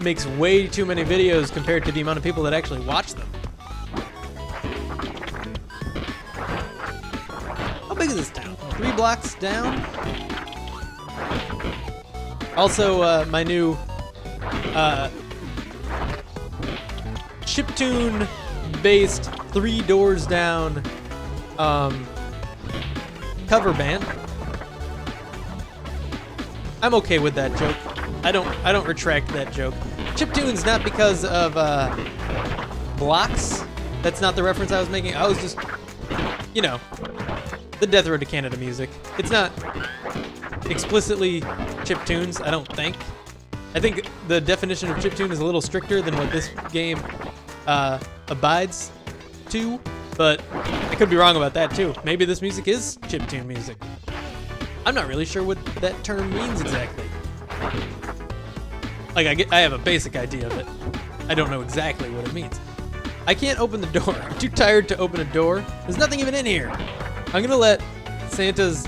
makes way too many videos compared to the amount of people that actually watch them. How big is this town? Three blocks down? Also, uh, my new uh, chiptune-based Three Doors Down um, cover band. I'm okay with that joke. I don't I don't retract that joke. Chiptune's not because of uh, blocks. That's not the reference I was making. I was just, you know, the Death Road to Canada music. It's not explicitly chiptunes, I don't think. I think the definition of chiptune is a little stricter than what this game uh, abides to, but I could be wrong about that too. Maybe this music is chiptune music. I'm not really sure what that term means exactly. Like I get, I have a basic idea of it. I don't know exactly what it means. I can't open the door. I'm too tired to open a door. There's nothing even in here. I'm gonna let Santa's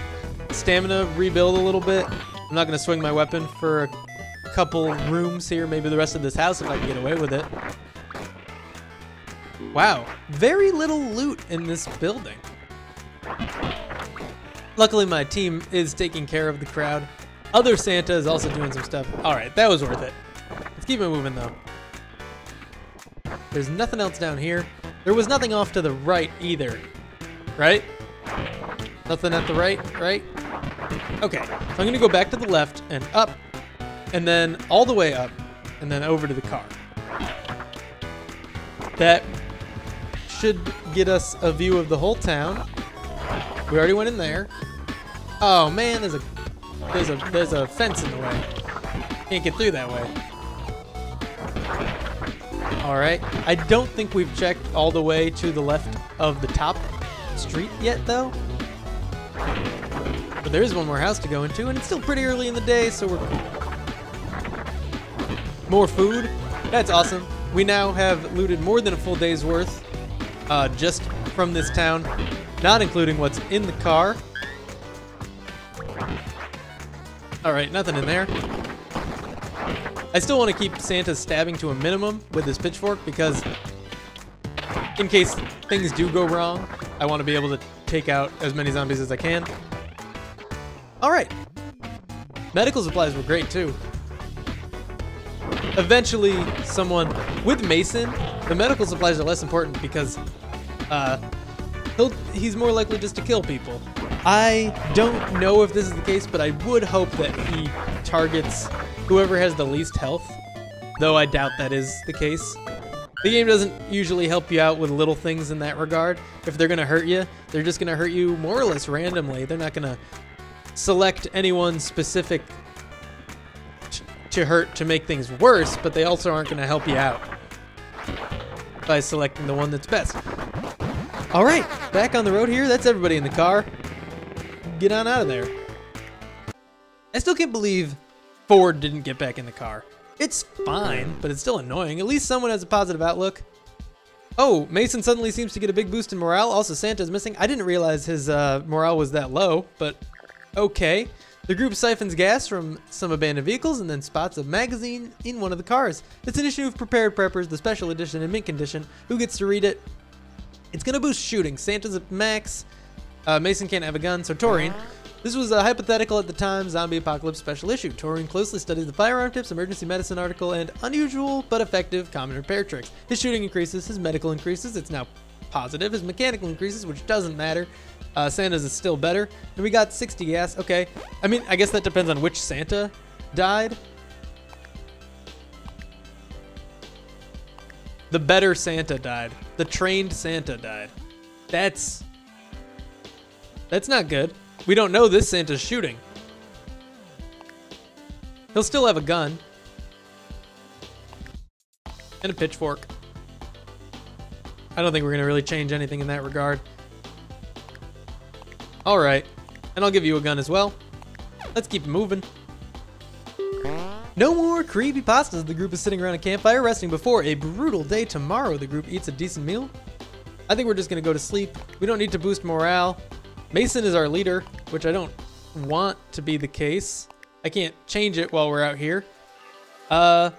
stamina rebuild a little bit. I'm not gonna swing my weapon for a couple rooms here, maybe the rest of this house if I can get away with it. Wow, very little loot in this building. Luckily my team is taking care of the crowd. Other Santa is also doing some stuff. Alright, that was worth it. Let's keep it moving though. There's nothing else down here. There was nothing off to the right either. Right? Nothing at the right, right? Okay, so I'm gonna go back to the left and up, and then all the way up, and then over to the car. That should get us a view of the whole town. We already went in there. Oh man, there's a there's a there's a fence in the way. Can't get through that way. Alright. I don't think we've checked all the way to the left of the top street yet though. But there is one more house to go into, and it's still pretty early in the day, so we're... More food? That's awesome. We now have looted more than a full day's worth uh, just from this town, not including what's in the car. Alright, nothing in there. I still want to keep Santa stabbing to a minimum with his pitchfork because in case things do go wrong, I want to be able to take out as many zombies as I can. Alright. Medical supplies were great too. Eventually, someone with Mason, the medical supplies are less important because uh, he'll, he's more likely just to kill people. I don't know if this is the case, but I would hope that he targets whoever has the least health, though I doubt that is the case. The game doesn't usually help you out with little things in that regard. If they're gonna hurt you, they're just gonna hurt you more or less randomly. They're not gonna select anyone specific to hurt to make things worse, but they also aren't gonna help you out by selecting the one that's best. All right, back on the road here. That's everybody in the car. Get on out of there. I still can't believe Ford didn't get back in the car. It's fine, but it's still annoying. At least someone has a positive outlook. Oh, Mason suddenly seems to get a big boost in morale. Also, Santa's missing. I didn't realize his uh, morale was that low, but okay. The group siphons gas from some abandoned vehicles and then spots a magazine in one of the cars. It's an issue of Prepared Preppers, the special edition in mint condition. Who gets to read it? It's gonna boost shooting. Santa's at max. Uh, Mason can't have a gun, so Taurine. This was a hypothetical at the time, zombie apocalypse special issue. Taurine closely studies the firearm tips, emergency medicine article, and unusual but effective common repair tricks. His shooting increases, his medical increases, it's now positive, his mechanical increases, which doesn't matter. Uh, Santa's is still better, and we got sixty gas. Okay, I mean, I guess that depends on which Santa died. The better Santa died. The trained Santa died. That's that's not good. We don't know this Santa's shooting. He'll still have a gun and a pitchfork. I don't think we're gonna really change anything in that regard. All right, and I'll give you a gun as well. Let's keep moving. No more creepy pastas. The group is sitting around a campfire, resting before a brutal day tomorrow. The group eats a decent meal. I think we're just gonna go to sleep. We don't need to boost morale. Mason is our leader, which I don't want to be the case. I can't change it while we're out here. Uh,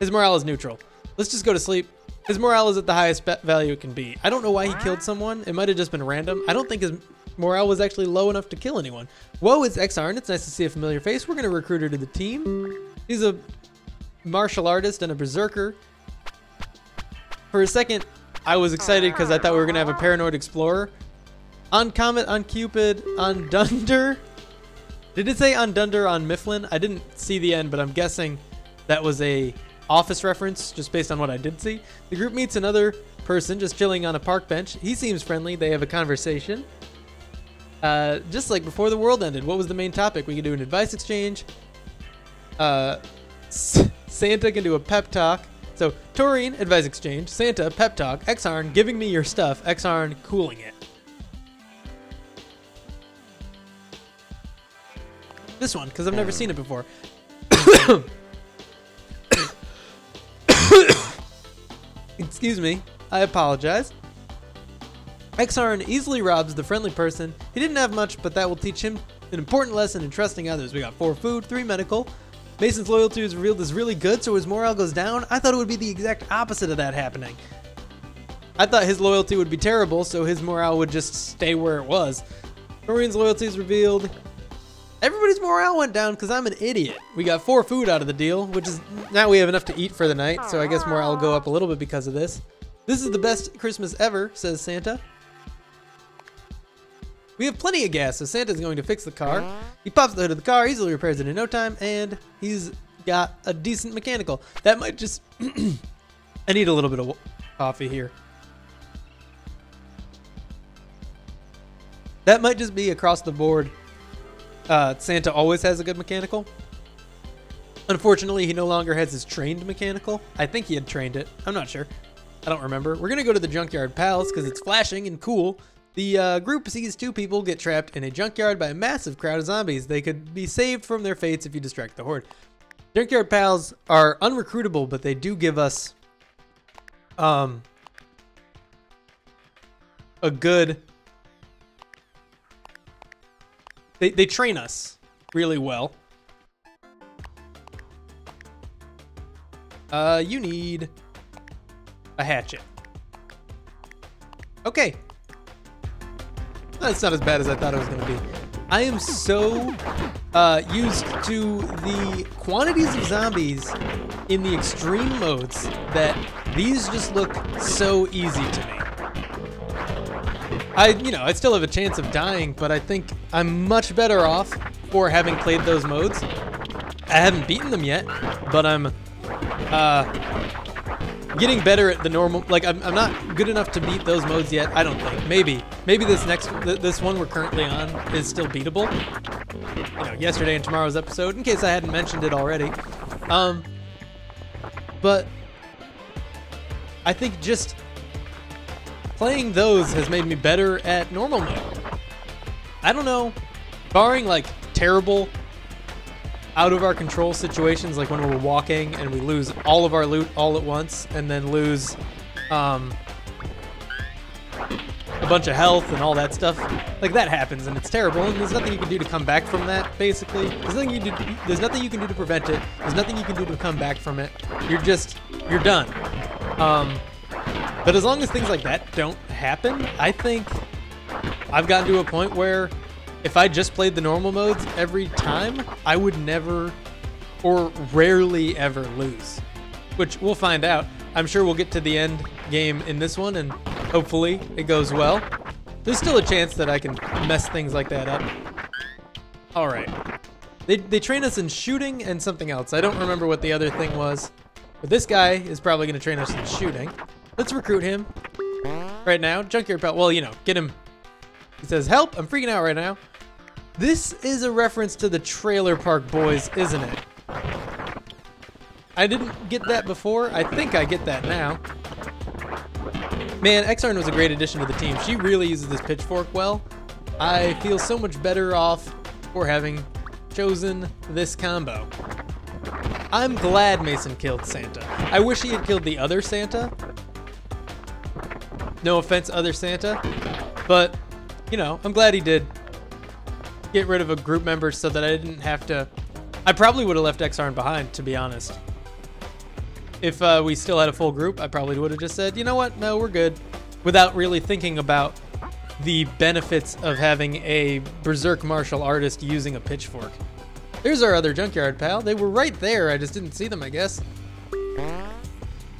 his morale is neutral. Let's just go to sleep. His morale is at the highest value it can be. I don't know why he killed someone. It might have just been random. I don't think his morale was actually low enough to kill anyone. Whoa, it's Xarn. It's nice to see a familiar face. We're going to recruit her to the team. He's a martial artist and a berserker. For a second, I was excited because I thought we were going to have a paranoid explorer. On Comet, on Cupid, on Dunder. Did it say on Dunder, on Mifflin? I didn't see the end, but I'm guessing that was a office reference just based on what I did see. The group meets another person just chilling on a park bench. He seems friendly. They have a conversation. Uh, just like before the world ended, what was the main topic? We could do an advice exchange. Uh, Santa can do a pep talk. So, Taurine, advice exchange. Santa, pep talk. Xarn, giving me your stuff. Xarn, cooling it. This one, because I've never seen it before. Excuse me. I apologize. Xarn easily robs the friendly person. He didn't have much, but that will teach him an important lesson in trusting others. We got four food, three medical. Mason's loyalty is revealed is really good, so his morale goes down. I thought it would be the exact opposite of that happening. I thought his loyalty would be terrible, so his morale would just stay where it was. Taurine's loyalty is revealed. Everybody's morale went down because I'm an idiot. We got four food out of the deal, which is now we have enough to eat for the night, so I guess morale will go up a little bit because of this. This is the best Christmas ever, says Santa. We have plenty of gas, so Santa's going to fix the car. He pops the hood of the car, easily repairs it in no time, and he's got a decent mechanical. That might just... I need a little bit of coffee here. That might just be across the board. Uh, Santa always has a good mechanical. Unfortunately, he no longer has his trained mechanical. I think he had trained it. I'm not sure. I don't remember. We're going to go to the Junkyard Pals because it's flashing and cool. The uh, group sees two people get trapped in a junkyard by a massive crowd of zombies. They could be saved from their fates if you distract the horde. Junkyard Pals are unrecruitable, but they do give us um, a good... They, they train us really well. Uh, you need a hatchet. Okay. That's not as bad as I thought it was going to be. I am so uh, used to the quantities of zombies in the extreme modes that these just look so easy to me. I, you know, I still have a chance of dying, but I think I'm much better off for having played those modes. I haven't beaten them yet, but I'm uh, getting better at the normal. Like, I'm, I'm not good enough to beat those modes yet, I don't think. Maybe. Maybe this next, th this one we're currently on is still beatable. You know, yesterday and tomorrow's episode, in case I hadn't mentioned it already. Um, but I think just... playing those has made me better at normal mode. I don't know, barring like terrible out of our control situations, like when we're walking and we lose all of our loot all at once and then lose um, a bunch of health and all that stuff. Like that happens and it's terrible and there's nothing you can do to come back from that, basically. There's nothing you, do, there's nothing you can do to prevent it. There's nothing you can do to come back from it. You're just, you're done. Um, But as long as things like that don't happen, I think I've gotten to a point where if I just played the normal modes every time, I would never or rarely ever lose, which we'll find out. I'm sure we'll get to the end game in this one and hopefully it goes well. There's still a chance that I can mess things like that up. All right. They, they train us in shooting and something else. I don't remember what the other thing was, but this guy is probably going to train us in shooting. Let's recruit him right now. Junkyard Pal. Well, you know, get him. He says, help, I'm freaking out right now. This is a reference to the Trailer Park Boys, isn't it? I didn't get that before. I think I get that now. Man, Xarn was a great addition to the team. She really uses this pitchfork well. I feel so much better off for having chosen this combo. I'm glad Mason killed Santa. I wish he had killed the other Santa. No offense, other Santa, but, you know, I'm glad he did get rid of a group member so that I didn't have to... I probably would have left Xarn behind, to be honest. If uh, we still had a full group, I probably would have just said, you know what, no, we're good, without really thinking about the benefits of having a berserk martial artist using a pitchfork. Here's our other Junkyard Pal. They were right there, I just didn't see them, I guess.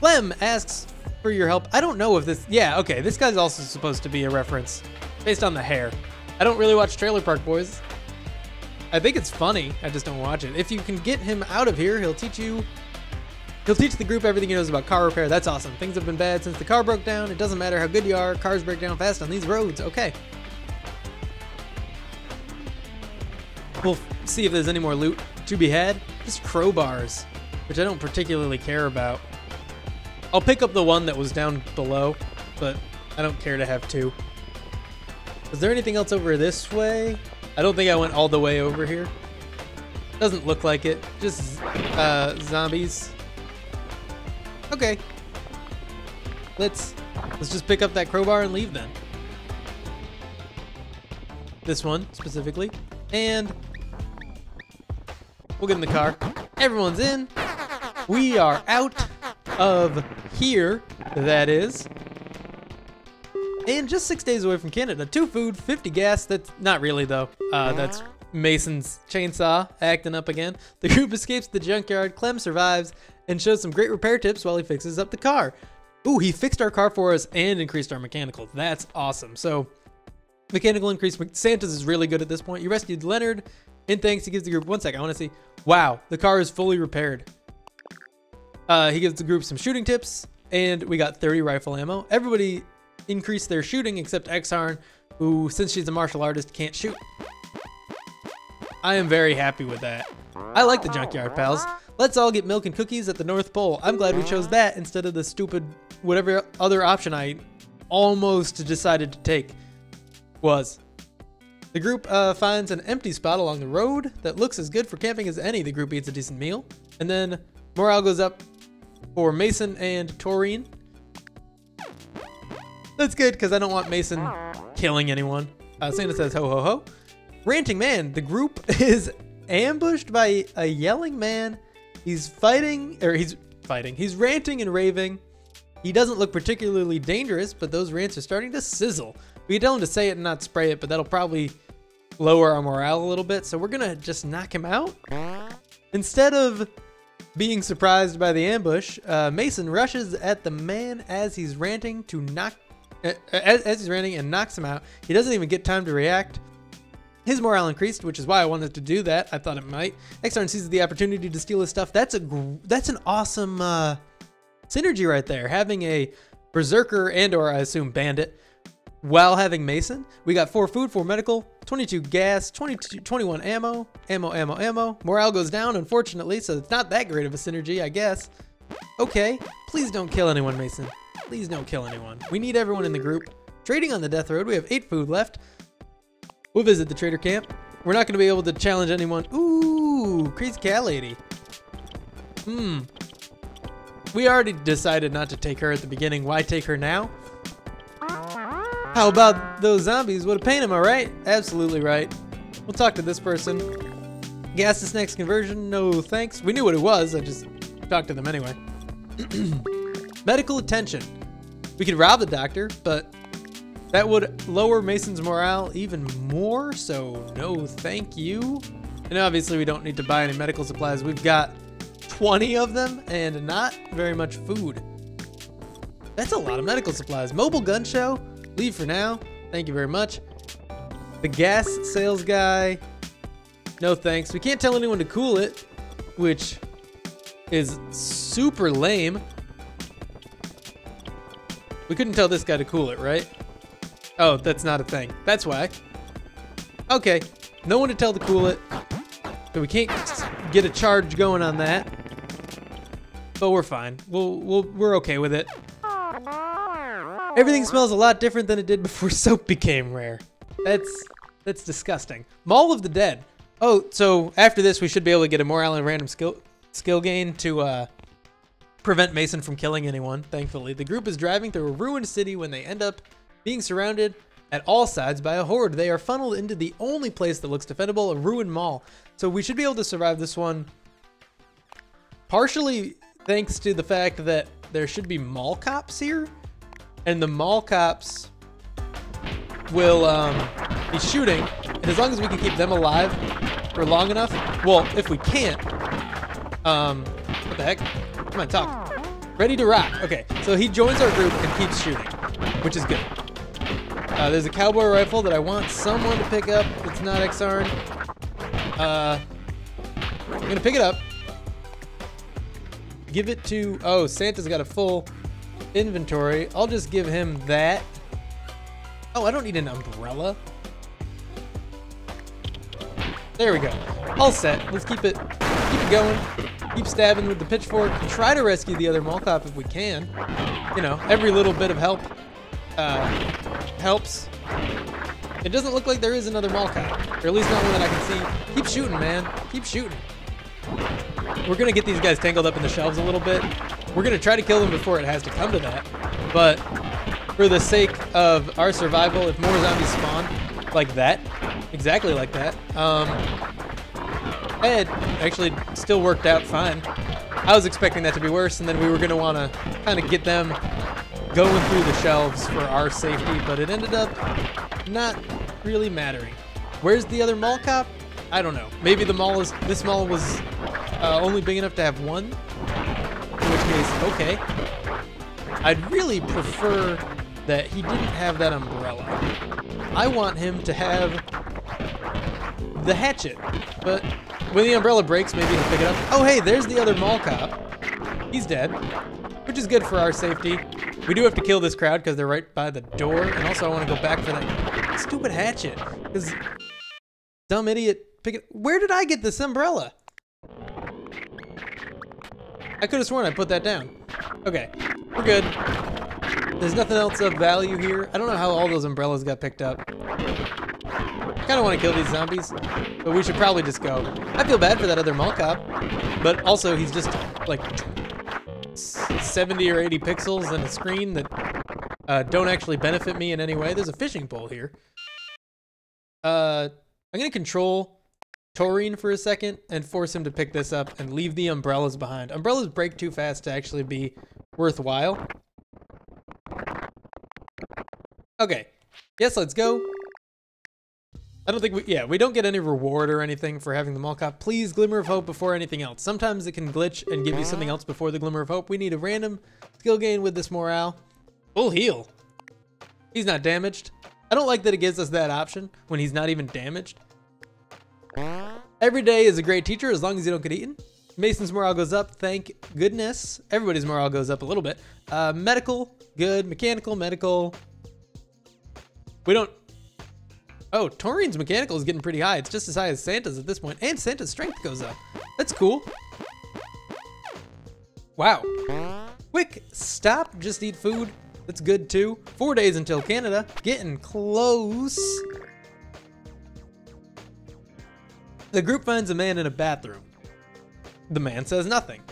Clem asks... for your help. I don't know if this, yeah, okay, this guy's also supposed to be a reference based on the hair. I don't really watch Trailer Park Boys. I think it's funny, I just don't watch it. If you can get him out of here, he'll teach you, he'll teach the group everything he knows about car repair. That's awesome. Things have been bad since the car broke down. It doesn't matter how good you are, cars break down fast on these roads. Okay. We'll see if there's any more loot to be had. Just crowbars, which I don't particularly care about. I'll pick up the one that was down below, but I don't care to have two. Is there anything else over this way? I don't think I went all the way over here. Doesn't look like it. Just uh, zombies. Okay. Let's let's just pick up that crowbar and leave then. This one specifically, and we'll get in the car. Everyone's in. We are out of here, that is, and just six days away from Canada. Two food, fifty gas. That's not really though. Uh, that's Mason's chainsaw acting up again. The group escapes the junkyard. Clem survives and shows some great repair tips while he fixes up the car. Ooh, he fixed our car for us and increased our mechanical. That's awesome. So mechanical increase. Santa's is really good at this point. You rescued Leonard, and thanks, he gives the group one second. I want to see. Wow, the car is fully repaired. Uh, he gives the group some shooting tips, and we got thirty rifle ammo. Everybody increased their shooting except Xarn, who, since she's a martial artist, can't shoot. I am very happy with that. I like the junkyard, pals. Let's all get milk and cookies at the North Pole. I'm glad we chose that instead of the stupid whatever other option I almost decided to take was. The group uh, finds an empty spot along the road that looks as good for camping as any. The group eats a decent meal. And then morale goes up for Mason and Taurine. That's good, because I don't want Mason killing anyone. Uh, Santa says ho ho ho. Ranting man, the group is ambushed by a yelling man. He's fighting, or he's fighting. He's ranting and raving. He doesn't look particularly dangerous, but ththose rants are starting to sizzle. We tell him to say it and not spray it, but that'll probably lower our morale a little bit. So we're going to just knock him out. Instead of being surprised by the ambush, uh, Mason rushes at the man as he's ranting to knock, uh, as, as he's ranting and knocks him out. He doesn't even get time to react. His morale increased, which is why I wanted to do that. I thought it might. Xarn seizes the opportunity to steal his stuff. That's a gr that's an awesome uh, synergy right there. Having a berserker and or I assume bandit while having Mason. We got four food, four medical, twenty-two gas, twenty-two, twenty-one ammo, ammo, ammo, ammo. Morale goes down, unfortunately, so it's not that great of a synergy, I guess. Okay, please don't kill anyone, Mason. Please don't kill anyone. We need everyone in the group. Trading on the death road, we have eight food left. We'll visit the trader camp. We're not going to be able to challenge anyone. Ooh, crazy cat lady. Hmm. We already decided not to take her at the beginning. Why take her now? How about those zombies? What a pain, am I right? Absolutely right. We'll talk to this person. Gas to snacks conversion. No thanks. We knew what it was. I just talked to them anyway. Medical attention. We could rob the doctor, but that would lower Mason's morale even more, so no thank you. And obviously we don't need to buy any medical supplies. We've got twenty of them and not very much food. That's a lot of medical supplies. Mobile gun show, leave for now. Thank you very much. The gas sales guy, no thanks. We can't tell anyone to cool it, which is super lame. We couldn't tell this guy to cool it, right? Oh, that's not a thing. That's why. Okay. No one to tell to cool it. So we can't get a charge going on that. But we're fine. We'll, we'll, we're okay with it. Everything smells a lot different than it did before soap became rare. That's that's disgusting. Mall of the Dead. Oh, so after this, we should be able to get a morale and random skill, skill gain to uh, prevent Mason from killing anyone, thankfully. The group is driving through a ruined city when they end up being surrounded at all sides by a horde. They are funneled into the only place that looks defendable, a ruined mall. So we should be able to survive this one, partially thanks to the fact that there should be mall cops here, and the mall cops will um, be shooting. And as long as we can keep them alive for long enough, well, if we can't, um, what the heck? Come on, talk. Ready to rock. Okay, so he joins our group and keeps shooting, which is good. Uh, there's a cowboy rifle that I want someone to pick up. It's not Xarn. Uh, I'm going to pick it up. Give it to... Oh, Santa's got a full inventory. I'll just give him that. Oh, I don't need an umbrella. There we go. All set. Let's keep it, keep it going. Keep stabbing with the pitchfork. Try to rescue the other mall cop if we can. You know, every little bit of help Uh, helps. It doesn't look like there is another mall cop, or at least not one that I can see. Keep shooting, man. Keep shooting. We're gonna get these guys tangled up in the shelves a little bit. We're gonna try to kill them before it has to come to that, but for the sake of our survival, if more zombies spawn like that, exactly like that, um, it actually still worked out fine. I was expecting that to be worse, and then we were gonna wanna kinda get them going through the shelves for our safety, but it ended up not really mattering. Where's the other mall cop? I don't know. Maybe the mall is this mall was uh, only big enough to have one. In which case, okay. I'd really prefer that he didn't have that umbrella. I want him to have the hatchet. But when the umbrella breaks, maybe he'll pick it up. Oh, hey, there's the other mall cop. He's dead, which is good for our safety. We do have to kill this crowd because they're right by the door. And also I want to go back for that stupid hatchet. This dumb idiot picking. Where did I get this umbrella? I could have sworn I put that down. Okay, we're good. There's nothing else of value here. I don't know how all those umbrellas got picked up. I kind of want to kill these zombies, but we should probably just go. I feel bad for that other mall cop, but also he's just like seventy or eighty pixels and a screen that uh, don't actually benefit me in any way. There's a fishing pole here. Uh, I'm going to control Taurine for a second and force him to pick this up and leave the umbrellas behind. Umbrellas break too fast to actually be worthwhile. Okay. Yes, let's go. I don't think we, yeah, we don't get any reward or anything for having the mall cop. Please, Glimmer of Hope before anything else. Sometimes it can glitch and give you something else before the Glimmer of Hope. We need a random skill gain with this morale. Full heal. He's not damaged. I don't like that it gives us that option when he's not even damaged. Every day is a great teacher as long as you don't get eaten. Mason's morale goes up, thank goodness. Everybody's morale goes up a little bit. Uh, medical, good. Mechanical, medical. We don't... Oh, Taurine's mechanical is getting pretty high. It's just as high as Santa's at this point. And Santa's strength goes up. That's cool. Wow. Quick, stop, just eat food. That's good too. Four days until Canada. Getting close. The group finds a man in a bathroom. The man says nothing.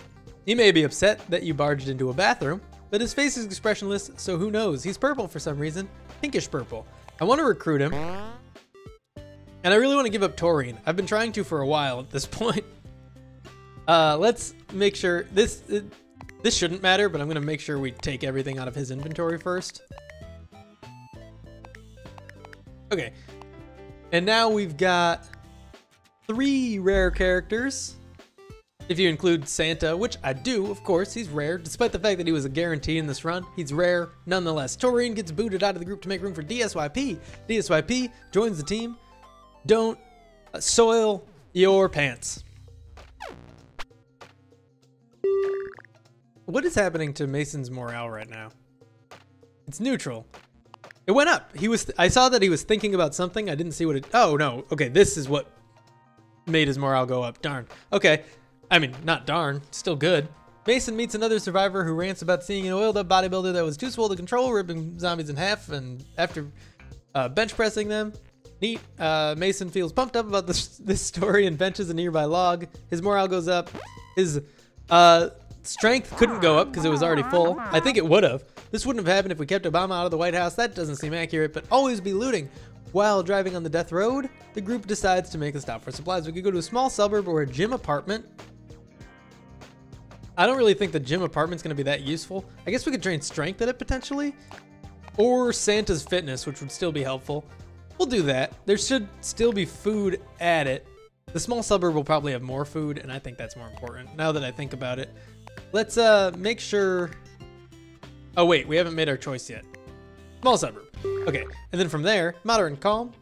He may be upset that you barged into a bathroom, but his face is expressionless, so who knows? He's purple for some reason. Pinkish purple. I want to recruit him. And I really want to give up Taurine. I've been trying to for a while at this point. Uh, let's make sure this uh, this shouldn't matter, but I'm gonna make sure we take everything out of his inventory first. Okay, and now we've got three rare characters. If you include Santa, which I do, of course, he's rare. Despite the fact that he was a guarantee in this run, he's rare nonetheless. Taurine gets booted out of the group to make room for D S Y P. D S Y P joins the team. Don't soil your pants. What is happening to Mason's morale right now? It's neutral. It went up. He was. I saw that he was thinking about something. I didn't see what it... Oh, no. Okay, this is what made his morale go up. Darn. Okay. I mean, not darn. Still good. Mason meets another survivor who rants about seeing an oiled-up bodybuilder that was too swole to control, ripping zombies in half, and after uh, bench pressing them... Neat. Uh, Mason feels pumped up about this, this story and benches a nearby log. His morale goes up. His uh, strength couldn't go up because it was already full. I think it would have. This wouldn't have happened if we kept Obama out of the White House. That doesn't seem accurate, but always be looting. While driving on the death road, the group decides to make a stop for supplies. We could go to a small suburb or a gym apartment. I don't really think the gym apartment's going to be that useful. I guess we could train strength at it potentially. Or Santa's fitness, which would still be helpful. We'll do that. There should still be food at it. The small suburb will probably have more food, and I think that's more important now that I think about it. Let's uh, make sure... Oh, wait. We haven't made our choice yet. Small suburb. Okay. And then from there, moderate and calm.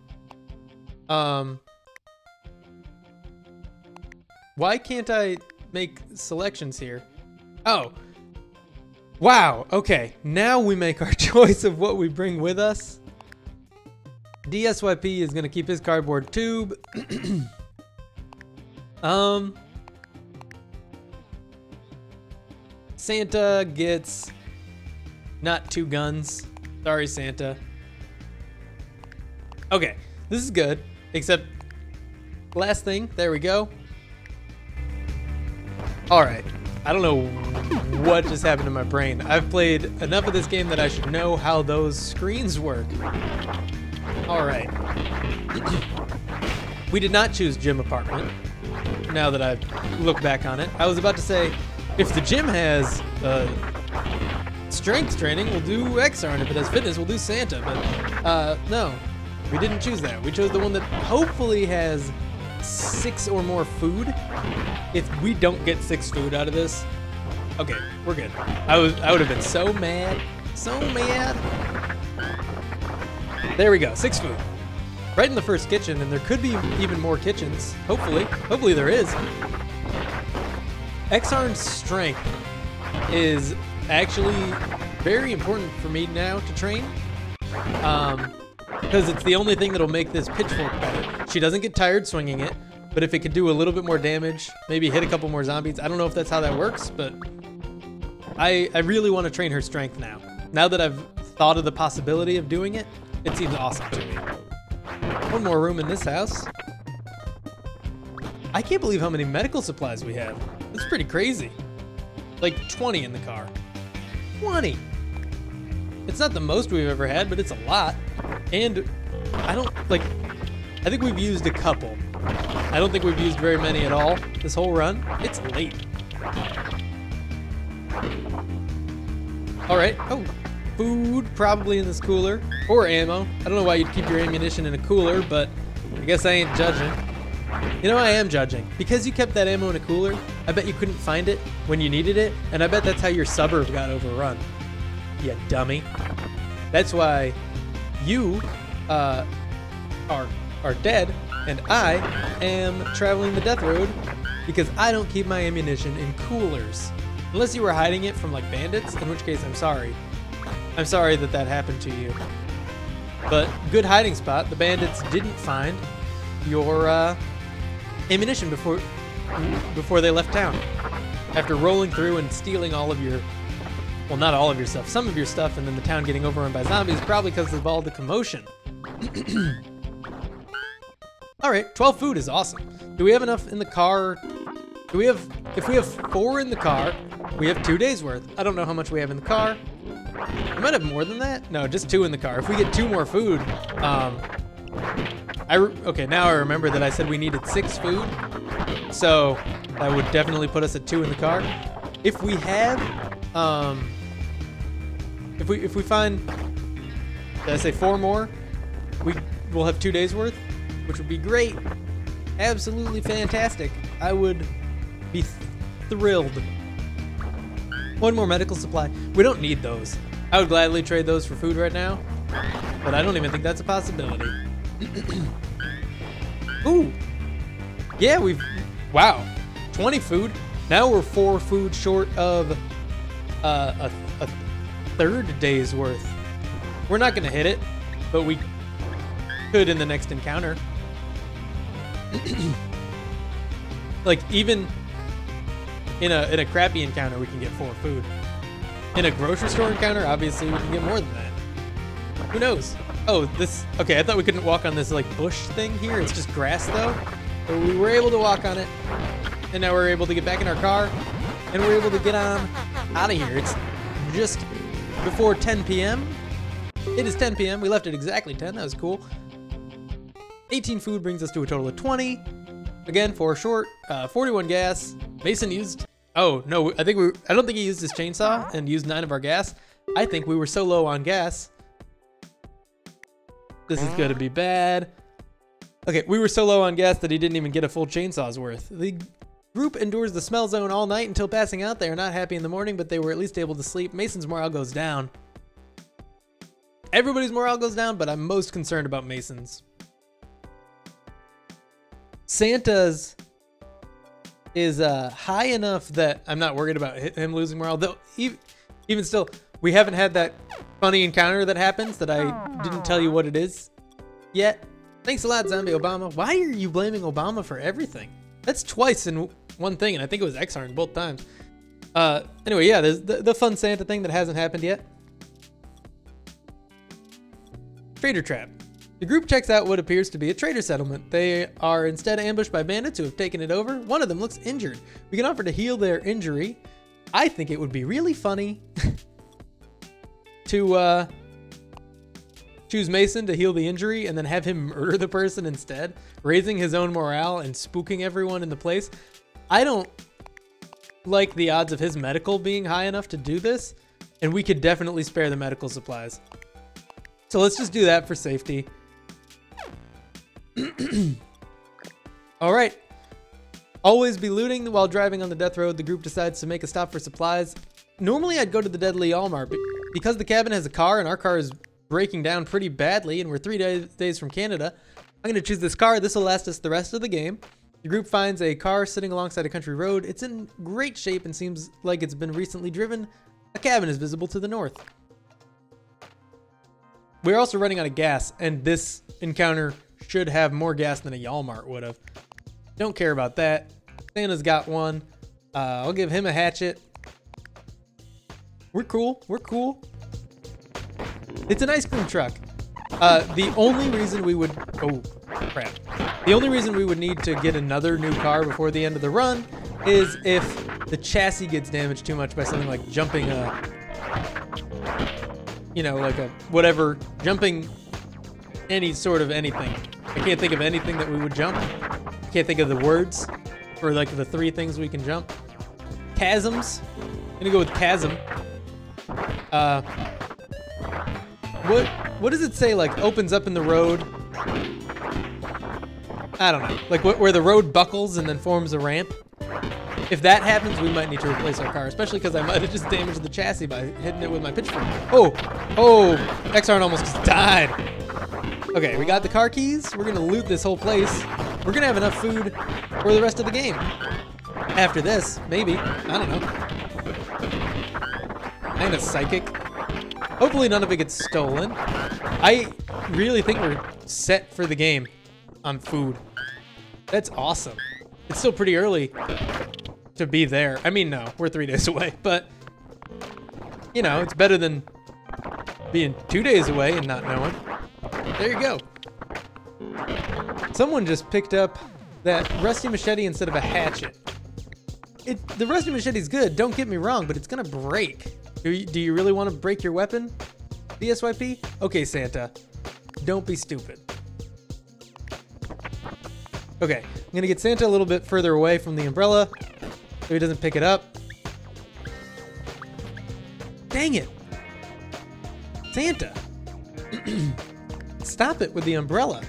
Um, why can't I make selections here? Oh. Wow. Okay. Now we make our choice of what we bring with us. D S Y P is going to keep his cardboard tube. um, Santa gets not two guns. Sorry, Santa. Okay, this is good. Except last thing. There we go. All right. I don't know what just happened to my brain. I've played enough of this game that I should know how those screens work. All right. We did not choose gym apartment, now that I look back on it. I was about to say, if the gym has uh, strength training, we'll do Xarn. If it has fitness, we'll do Santa. But uh, no, we didn't choose that. We chose the one that hopefully has six or more food. If we don't get six food out of this, okay, we're good. I was, I would have been so mad, so mad. There we go, six food. Right in the first kitchen, and there could be even more kitchens. Hopefully, hopefully there is. Xarn's strength is actually very important for me now to train. Um, because it's the only thing that'll make this pitchfork better. She doesn't get tired swinging it, but if it could do a little bit more damage, maybe hit a couple more zombies. I don't know if that's how that works, but I, I really want to train her strength now. Now that I've thought of the possibility of doing it, it seems awesome to me. One more room in this house. I can't believe how many medical supplies we have. That's pretty crazy. Like twenty in the car. twenty! It's not the most we've ever had, but it's a lot. And I don't, like, I think we've used a couple. I don't think we've used very many at all this whole run. It's late. All right. Oh, food probably in this cooler, or ammo. I don't know why you'd keep your ammunition in a cooler, but I guess I ain't judging. You know, I am judging. Because you kept that ammo in a cooler, I bet you couldn't find it when you needed it, and I bet that's how your suburb got overrun. You dummy. That's why you uh, are, are dead, and I am traveling the death road, because I don't keep my ammunition in coolers. Unless you were hiding it from, like, bandits, in which case I'm sorry. I'm sorry that that happened to you. But good hiding spot. The bandits didn't find your uh, ammunition before before they left town. After rolling through and stealing all of your, well, not all of your stuff, some of your stuff, and then the town getting overrun by zombies, probably because of all the commotion. All right, twelve food is awesome. Do we have enough in the car? Do we have, if we have four in the car, we have two days worth. I don't know how much we have in the car. We might have more than that. No, just two in the car. If we get two more food, um, I re okay, now I remember that I said we needed six food, so that would definitely put us at two in the car. If we have, um, if we if we find, did I say four more? We will have two days worth, which would be great, absolutely fantastic. I would be th thrilled. One more medical supply. We don't need those. I would gladly trade those for food right now, but I don't even think that's a possibility. Ooh, yeah, we've, wow, twenty food. Now we're four food short of uh, a, a third day's worth. We're not gonna hit it, but we could in the next encounter. Like, even in a in a crappy encounter, we can get four food. In a grocery store encounter, obviously, we can get more than that. Who knows? Oh, this, okay, I thought we couldn't walk on this, like, bush thing here. It's just grass, though. But we were able to walk on it, and now we're able to get back in our car, and we're able to get on out of here. It's just before ten p m It is ten p m We left at exactly ten. That was cool. eighteen food brings us to a total of twenty. Again, four short, uh, forty-one gas. Mason used, oh, no, I think we, I don't think he used his chainsaw and used nine of our gas. I think we were so low on gas. This is gonna be bad. Okay, we were so low on gas that he didn't even get a full chainsaw's worth. The group endures the smell zone all night until passing out. They are not happy in the morning, but they were at least able to sleep. Mason's morale goes down. Everybody's morale goes down, but I'm most concerned about Mason's. Santa's is uh, high enough that I'm not worried about him losing morale. Though even, even still, we haven't had that funny encounter that happens that I didn't tell you what it is yet. Thanks a lot, Zombie Obama. Why are you blaming Obama for everything? That's twice in one thing, and I think it was Xarn both times. Uh, anyway, yeah, there's the, the fun Santa thing that hasn't happened yet. Trader trap. The group checks out what appears to be a trader settlement. They are instead ambushed by bandits who have taken it over. One of them looks injured. We can offer to heal their injury. I think it would be really funny to uh, choose Mason to heal the injury and then have him murder the person instead, raising his own morale and spooking everyone in the place. I don't like the odds of his medical being high enough to do this, and we could definitely spare the medical supplies. So let's just do that for safety. All right. Always be looting while driving on the death road. The group decides to make a stop for supplies. Normally I'd go to the Deadly Allmart, but because the cabin has a car and our car is breaking down pretty badly and we're three day days from Canada, I'm gonna choose this car. This will last us the rest of the game. The group finds a car sitting alongside a country road. It's in great shape and seems like it's been recently driven. A cabin is visible to the north. We're also running out of gas, and this encounter should have more gas than a Yalmart would have. Don't care about that. Santa's got one. Uh, I'll give him a hatchet. We're cool. We're cool. It's an ice cream truck. Uh, the only reason we would... Oh, crap. The only reason we would need to get another new car before the end of the run is if the chassis gets damaged too much by something like jumping a... You know, like a... Whatever. Jumping any sort of anything. I can't think of anything that we would jump. I can't think of the words for, like, the three things we can jump. Chasms. I'm gonna go with chasm. Uh... What what does it say, like, opens up in the road? I don't know. Like, wh where the road buckles and then forms a ramp? If that happens, we might need to replace our car, especially because I might have just damaged the chassis by hitting it with my pitchfork. Oh! Oh! Xarn almost just died! Okay, we got the car keys. We're gonna loot this whole place. We're gonna have enough food for the rest of the game. After this, maybe. I don't know. I'm a psychic. Hopefully none of it gets stolen. I really think we're set for the game on food. That's awesome. It's still pretty early to be there. I mean, no, we're three days away, but you know, it's better than being two days away and not knowing. There you go. Someone just picked up that rusty machete instead of a hatchet. It, the rusty machete's good, don't get me wrong, but it's gonna break. Do you, do you really want to break your weapon, D S Y P? Okay, Santa, don't be stupid. Okay, I'm gonna get Santa a little bit further away from the umbrella so he doesn't pick it up. Dang it! Santa! Stop it with the umbrella.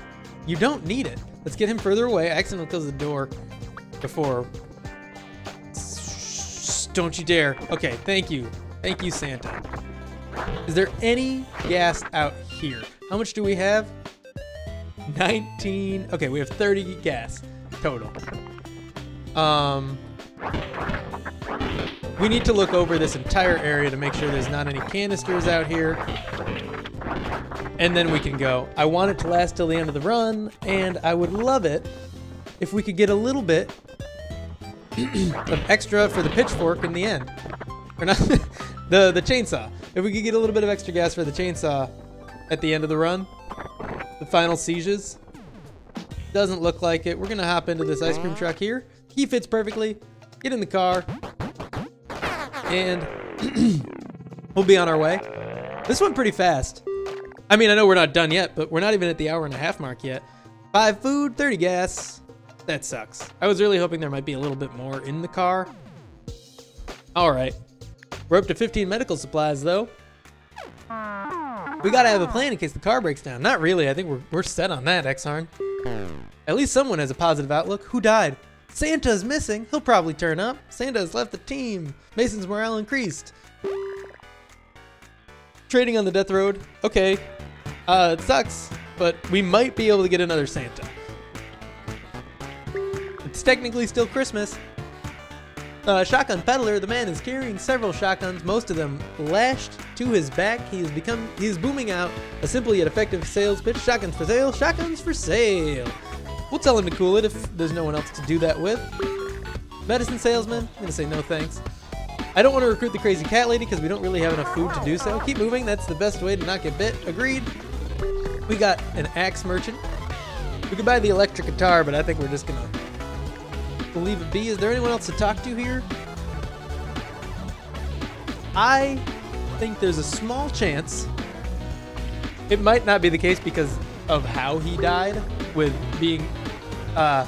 You don't need it. Let's get him further away. I accidentally closed the door before. Don't you dare. Okay, thank you. Thank you, Santa. Is there any gas out here? How much do we have? nineteen. Okay, we have thirty gas total. Um, we need to look over this entire area to make sure there's not any canisters out here. And then we can go. I want it to last till the end of the run, and I would love it if we could get a little bit of extra for the pitchfork in the end. Or not, the, the chainsaw. If we could get a little bit of extra gas for the chainsaw at the end of the run, the final sieges. Doesn't look like it. We're gonna hop into this ice cream truck here. He fits perfectly. Get in the car. And we'll be on our way. This went pretty fast. I mean, I know we're not done yet, but we're not even at the hour and a half mark yet. Five food, thirty gas. That sucks. I was really hoping there might be a little bit more in the car. All right. We're up to fifteen medical supplies, though. We gotta have a plan in case the car breaks down. Not really. I think we're, we're set on that, Xarn. At least someone has a positive outlook. Who died? Santa's missing. He'll probably turn up. Santa has left the team. Mason's morale increased. Trading on the death road. Okay. Uh, it sucks, but we might be able to get another Santa. It's technically still Christmas. Uh, shotgun peddler, the man is carrying several shotguns, most of them lashed to his back. He has become, he is booming out a simple yet effective sales pitch. Shotguns for sale, shotguns for sale. We'll tell him to cool it if there's no one else to do that with. Medicine salesman, I'm gonna say no thanks. I don't want to recruit the crazy cat lady because we don't really have enough food to do so. Keep moving, that's the best way to not get bit. Agreed. We got an axe merchant. We could buy the electric guitar, but I think we're just gonna leave it be. Is there anyone else to talk to here? I think there's a small chance. It might not be the case because of how he died, with being uh,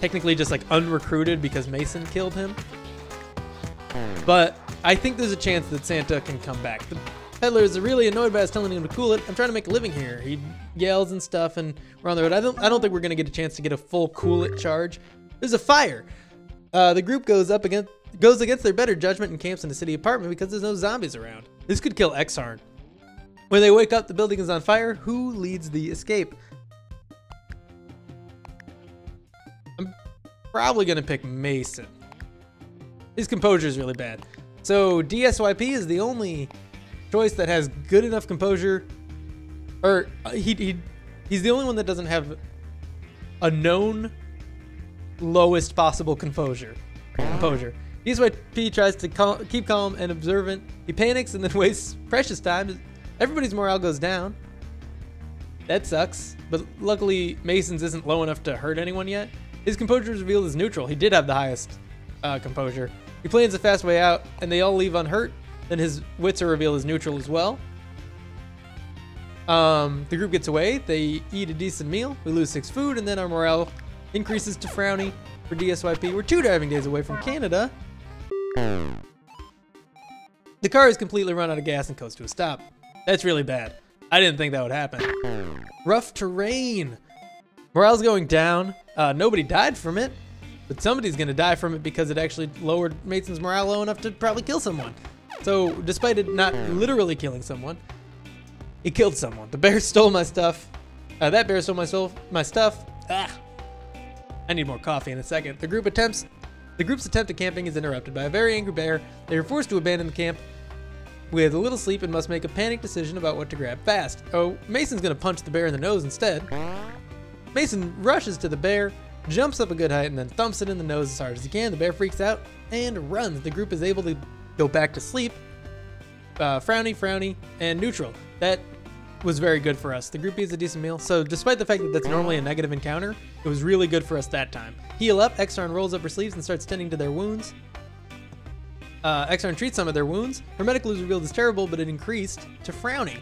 technically just like unrecruited because Mason killed him. But I think there's a chance that Santa can come back. The peddler is really annoyed by us telling him to cool it. I'm trying to make a living here. He yells and stuff, and we're on the road. I don't. I don't think we're gonna get a chance to get a full cool it charge. There's a fire. Uh, the group goes up against goes against their better judgment and camps in a city apartment because there's no zombies around. This could kill Xarn. When they wake up, the building is on fire. Who leads the escape? I'm probably gonna pick Mason. His composure is really bad. So D S Y P is the only choice that has good enough composure Or uh, he, he he's the only one that doesn't have a known lowest possible composure. Composure. D S Y P tries to cal keep calm and observant. He panics and then wastes precious time. Everybody's morale goes down. That sucks. But luckily, Mason's isn't low enough to hurt anyone yet. His composure is revealed as neutral. He did have the highest uh, composure. He plans a fast way out, and they all leave unhurt. Then his wits are revealed as neutral as well. Um, the group gets away. They eat a decent meal. We lose six food, and then our morale increases to frowny for D S Y P. We're two driving days away from Canada. The car has completely run out of gas and comes to a stop. That's really bad. I didn't think that would happen. Rough terrain. Morale's going down. Uh, nobody died from it, but somebody's gonna die from it because it actually lowered Mason's morale low enough to probably kill someone. So despite it not literally killing someone, it killed someone. The bear stole my stuff. Uh, that bear stole my, soul, my stuff. Ah. I need more coffee in a second. The group attempts, the group's attempt at camping is interrupted by a very angry bear. They are forced to abandon the camp with a little sleep and must make a panicked decision about what to grab fast. Oh, Mason's gonna punch the bear in the nose instead. Mason rushes to the bear, jumps up a good height, and then thumps it in the nose as hard as he can. The bear freaks out and runs. The group is able to go back to sleep. Uh, frowny, frowny, and neutral. That was very good for us. The group eats a decent meal. So despite the fact that that's normally a negative encounter, it was really good for us that time. Heal up. Xarn rolls up her sleeves and starts tending to their wounds. Uh, Xarn treats some of their wounds. Her medical is revealed as terrible, but it increased to frowny.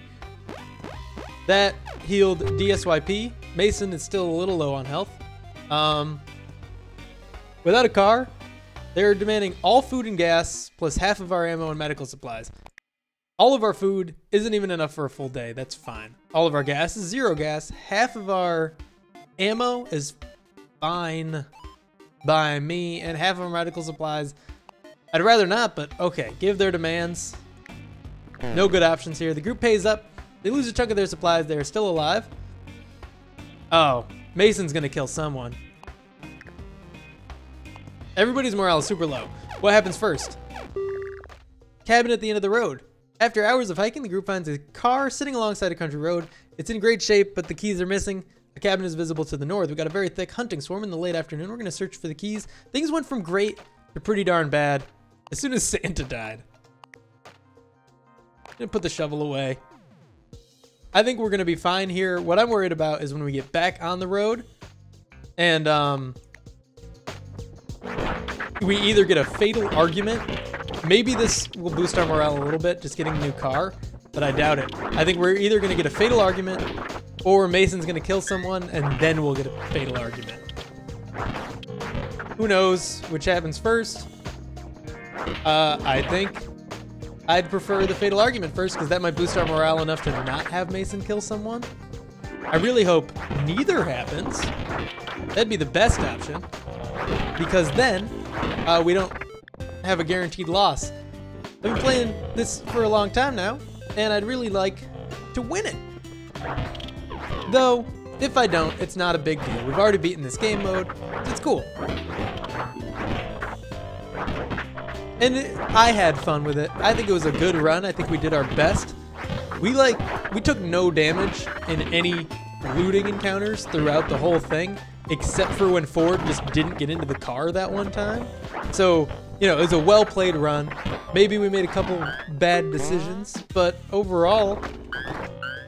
That healed D S Y P. Mason is still a little low on health. Um, without a car, they're demanding all food and gas plus half of our ammo and medical supplies. All of our food isn't even enough for a full day. That's fine. All of our gas is zero gas. Half of our ammo is fine by me, and half of our medical supplies, I'd rather not, but okay. Give their demands. No good options here. The group pays up. They lose a chunk of their supplies. They are still alive. Oh, Mason's gonna kill someone. Everybody's morale is super low. What happens first? Cabin at the end of the road. After hours of hiking, the group finds a car sitting alongside a country road. It's in great shape, but the keys are missing. A cabin is visible to the north. We've got a very thick hunting swarm in the late afternoon. We're going to search for the keys. Things went from great to pretty darn bad as soon as Santa died. I'm going to put the shovel away. I think we're going to be fine here. What I'm worried about is when we get back on the road and um, we either get a fatal argument. Maybe this will boost our morale a little bit, just getting a new car, but I doubt it. I think we're either going to get a fatal argument or Mason's going to kill someone and then we'll get a fatal argument. Who knows which happens first? Uh, I think I'd prefer the fatal argument first because that might boost our morale enough to not have Mason kill someone. I really hope neither happens. That'd be the best option because then uh, we don't have a guaranteed loss. I've been playing this for a long time now, and I'd really like to win it. Though, if I don't, it's not a big deal. We've already beaten this game mode. It's cool. And it, I had fun with it. I think it was a good run. I think we did our best. We like we took no damage in any looting encounters throughout the whole thing, except for when Ford just didn't get into the car that one time. So, you know, it was a well-played run. Maybe we made a couple bad decisions, but overall,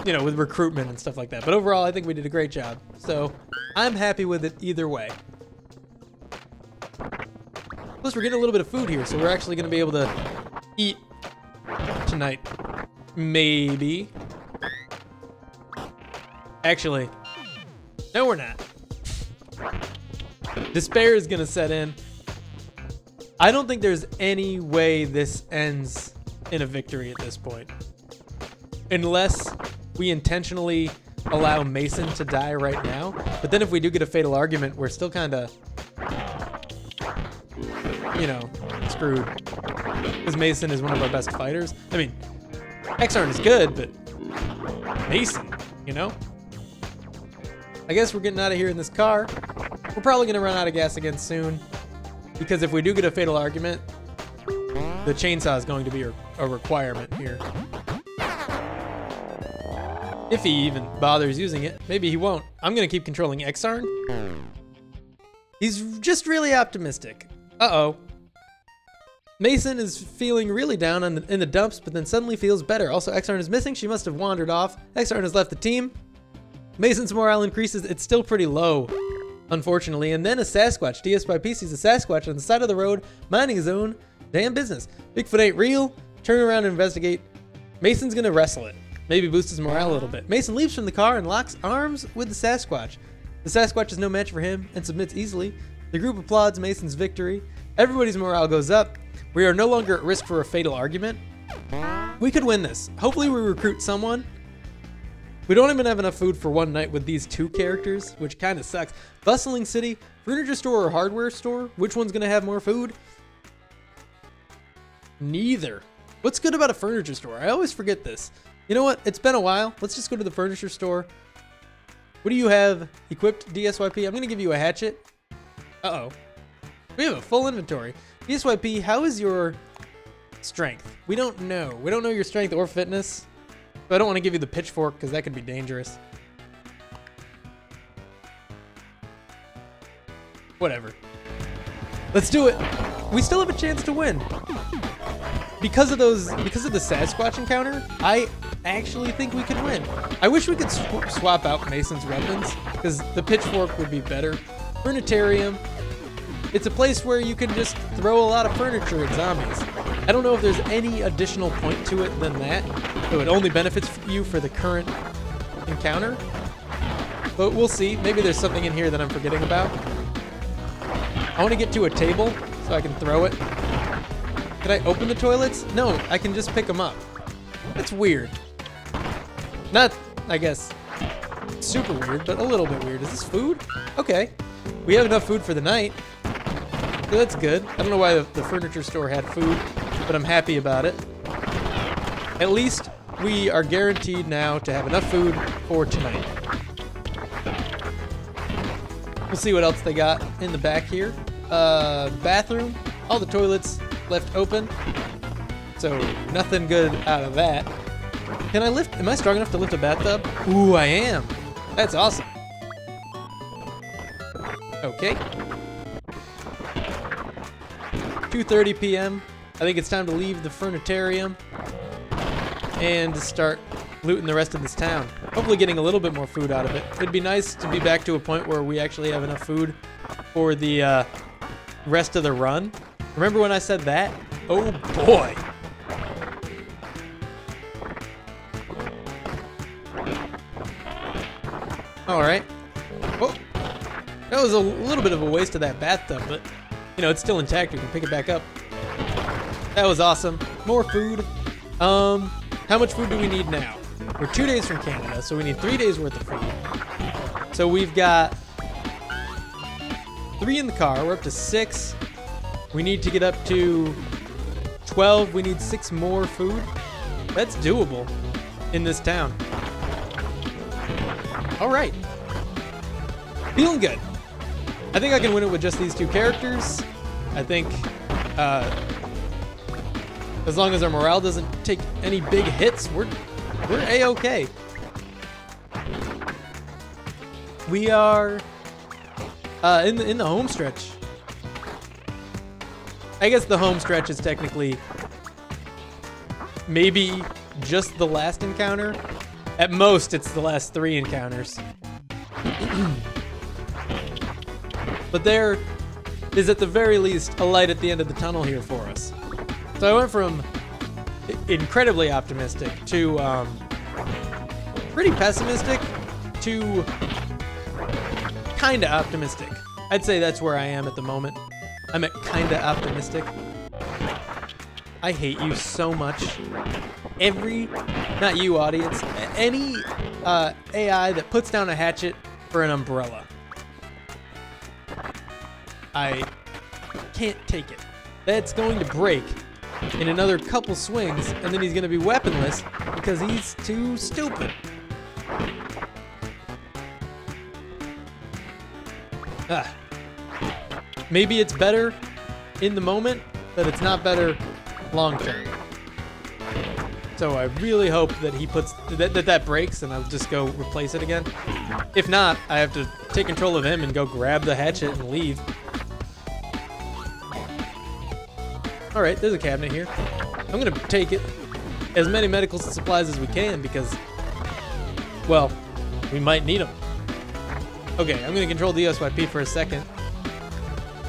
you know, with recruitment and stuff like that. But overall, I think we did a great job. So I'm happy with it either way. Plus, we're getting a little bit of food here, so we're actually going to be able to eat tonight. Maybe. Actually, no, we're not. Despair is going to set in. I don't think there's any way this ends in a victory at this point. Unless we intentionally allow Mason to die right now. But then if we do get a fatal argument, we're still kind of, you know, screwed. Because Mason is one of our best fighters. I mean, Xarn is good, but Mason, you know? I guess we're getting out of here in this car. We're probably going to run out of gas again soon. Because if we do get a fatal argument, the chainsaw is going to be a requirement here. If he even bothers using it. Maybe he won't. I'm gonna keep controlling Xarn. He's just really optimistic. Uh-oh. Mason is feeling really down in the, in the dumps, but then suddenly feels better. Also, Xarn is missing. She must have wandered off. Xarn has left the team. Mason's morale increases. It's still pretty low, unfortunately. And then a Sasquatch. D S Y P sees a Sasquatch on the side of the road, minding his own damn business. Bigfoot ain't real. Turn around and investigate. Mason's gonna wrestle it. Maybe boost his morale a little bit. Mason leaps from the car and locks arms with the Sasquatch. The Sasquatch is no match for him and submits easily. The group applauds Mason's victory. Everybody's morale goes up. We are no longer at risk for a fatal argument. We could win this. Hopefully we recruit someone. We don't even have enough food for one night with these two characters, which kind of sucks. Bustling city, furniture store or hardware store? Which one's gonna have more food? Neither. What's good about a furniture store? I always forget this. You know what? It's been a while. Let's just go to the furniture store. What do you have equipped, D S Y P? I'm gonna give you a hatchet. Uh-oh. We have a full inventory. D S Y P, how is your strength? We don't know. We don't know your strength or fitness. But I don't want to give you the pitchfork because that could be dangerous. Whatever. Let's do it. We still have a chance to win. Because of those, because of the Sasquatch encounter, I actually think we could win. I wish we could sw swap out Mason's weapons because the pitchfork would be better. Furnitarium. It's a place where you can just throw a lot of furniture at zombies. I don't know if there's any additional point to it than that, so it only benefits you for the current encounter. But we'll see. Maybe there's something in here that I'm forgetting about. I want to get to a table so I can throw it. Can I open the toilets? No, I can just pick them up. That's weird. Not, I guess, super weird, but a little bit weird. Is this food? Okay. We have enough food for the night. So that's good. I don't know why the, the furniture store had food, but I'm happy about it. At least we are guaranteed now to have enough food for tonight. We'll see what else they got in the back here. Uh, bathroom. All the toilets left open, so nothing good out of that. Can I lift? Am I strong enough to lift a bathtub? Ooh, I am. That's awesome. Okay. two thirty p m I think it's time to leave the Furnitarium and start looting the rest of this town. Hopefully getting a little bit more food out of it. It'd be nice to be back to a point where we actually have enough food for the uh, rest of the run. Remember when I said that? Oh boy! Alright. Oh! That was a little bit of a waste of that bathtub, but you know, it's still intact. We can pick it back up. That was awesome. More food. Um, how much food do we need now? We're two days from Canada, so we need three days worth of food. So we've got three in the car. We're up to six. We need to get up to twelve. We need six more food. That's doable in this town. All right. Feeling good. I think I can win it with just these two characters. I think uh, as long as our morale doesn't take any big hits, we're we're A-okay. We are uh, in the, in the home stretch. I guess the home stretch is technically maybe just the last encounter. At most, it's the last three encounters. But there is at the very least a light at the end of the tunnel here for us. So I went from incredibly optimistic to um, pretty pessimistic to kinda optimistic. I'd say that's where I am at the moment. I'm at kinda optimistic. I hate you so much. Every, not you audience, any uh, A I that puts down a hatchet for an umbrella. I can't take it. That's going to break in another couple swings, and then he's gonna be weaponless because he's too stupid. Ah. Maybe it's better in the moment, but it's not better long term. So I really hope that he puts that, that that breaks, and I'll just go replace it again. If not, I have to take control of him and go grab the hatchet and leave. All right, there's a cabinet here. I'm gonna take it, as many medical supplies as we can, because, well, we might need them. Okay, I'm gonna control D S Y P for a second.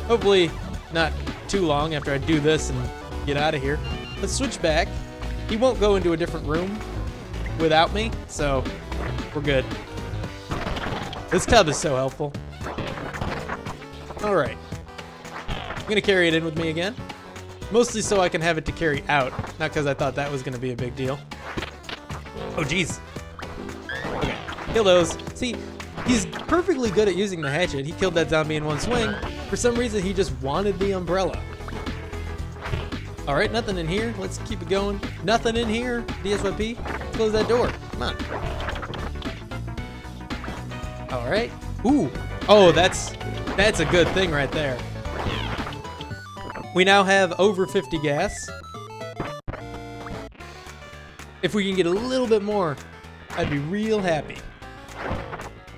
Hopefully not too long after I do this and get out of here. Let's switch back. He won't go into a different room without me, so we're good. This tub is so helpful. All right, I'm gonna carry it in with me again. Mostly so I can have it to carry out, not because I thought that was gonna be a big deal. Oh geez. Okay, kill those. See, he's perfectly good at using the hatchet. He killed that zombie in one swing. For some reason, he just wanted the umbrella. All right, nothing in here. Let's keep it going. Nothing in here, D S Y P. Close that door, come on. All right, ooh. Oh, that's, that's a good thing right there. We now have over fifty gas. If we can get a little bit more, I'd be real happy.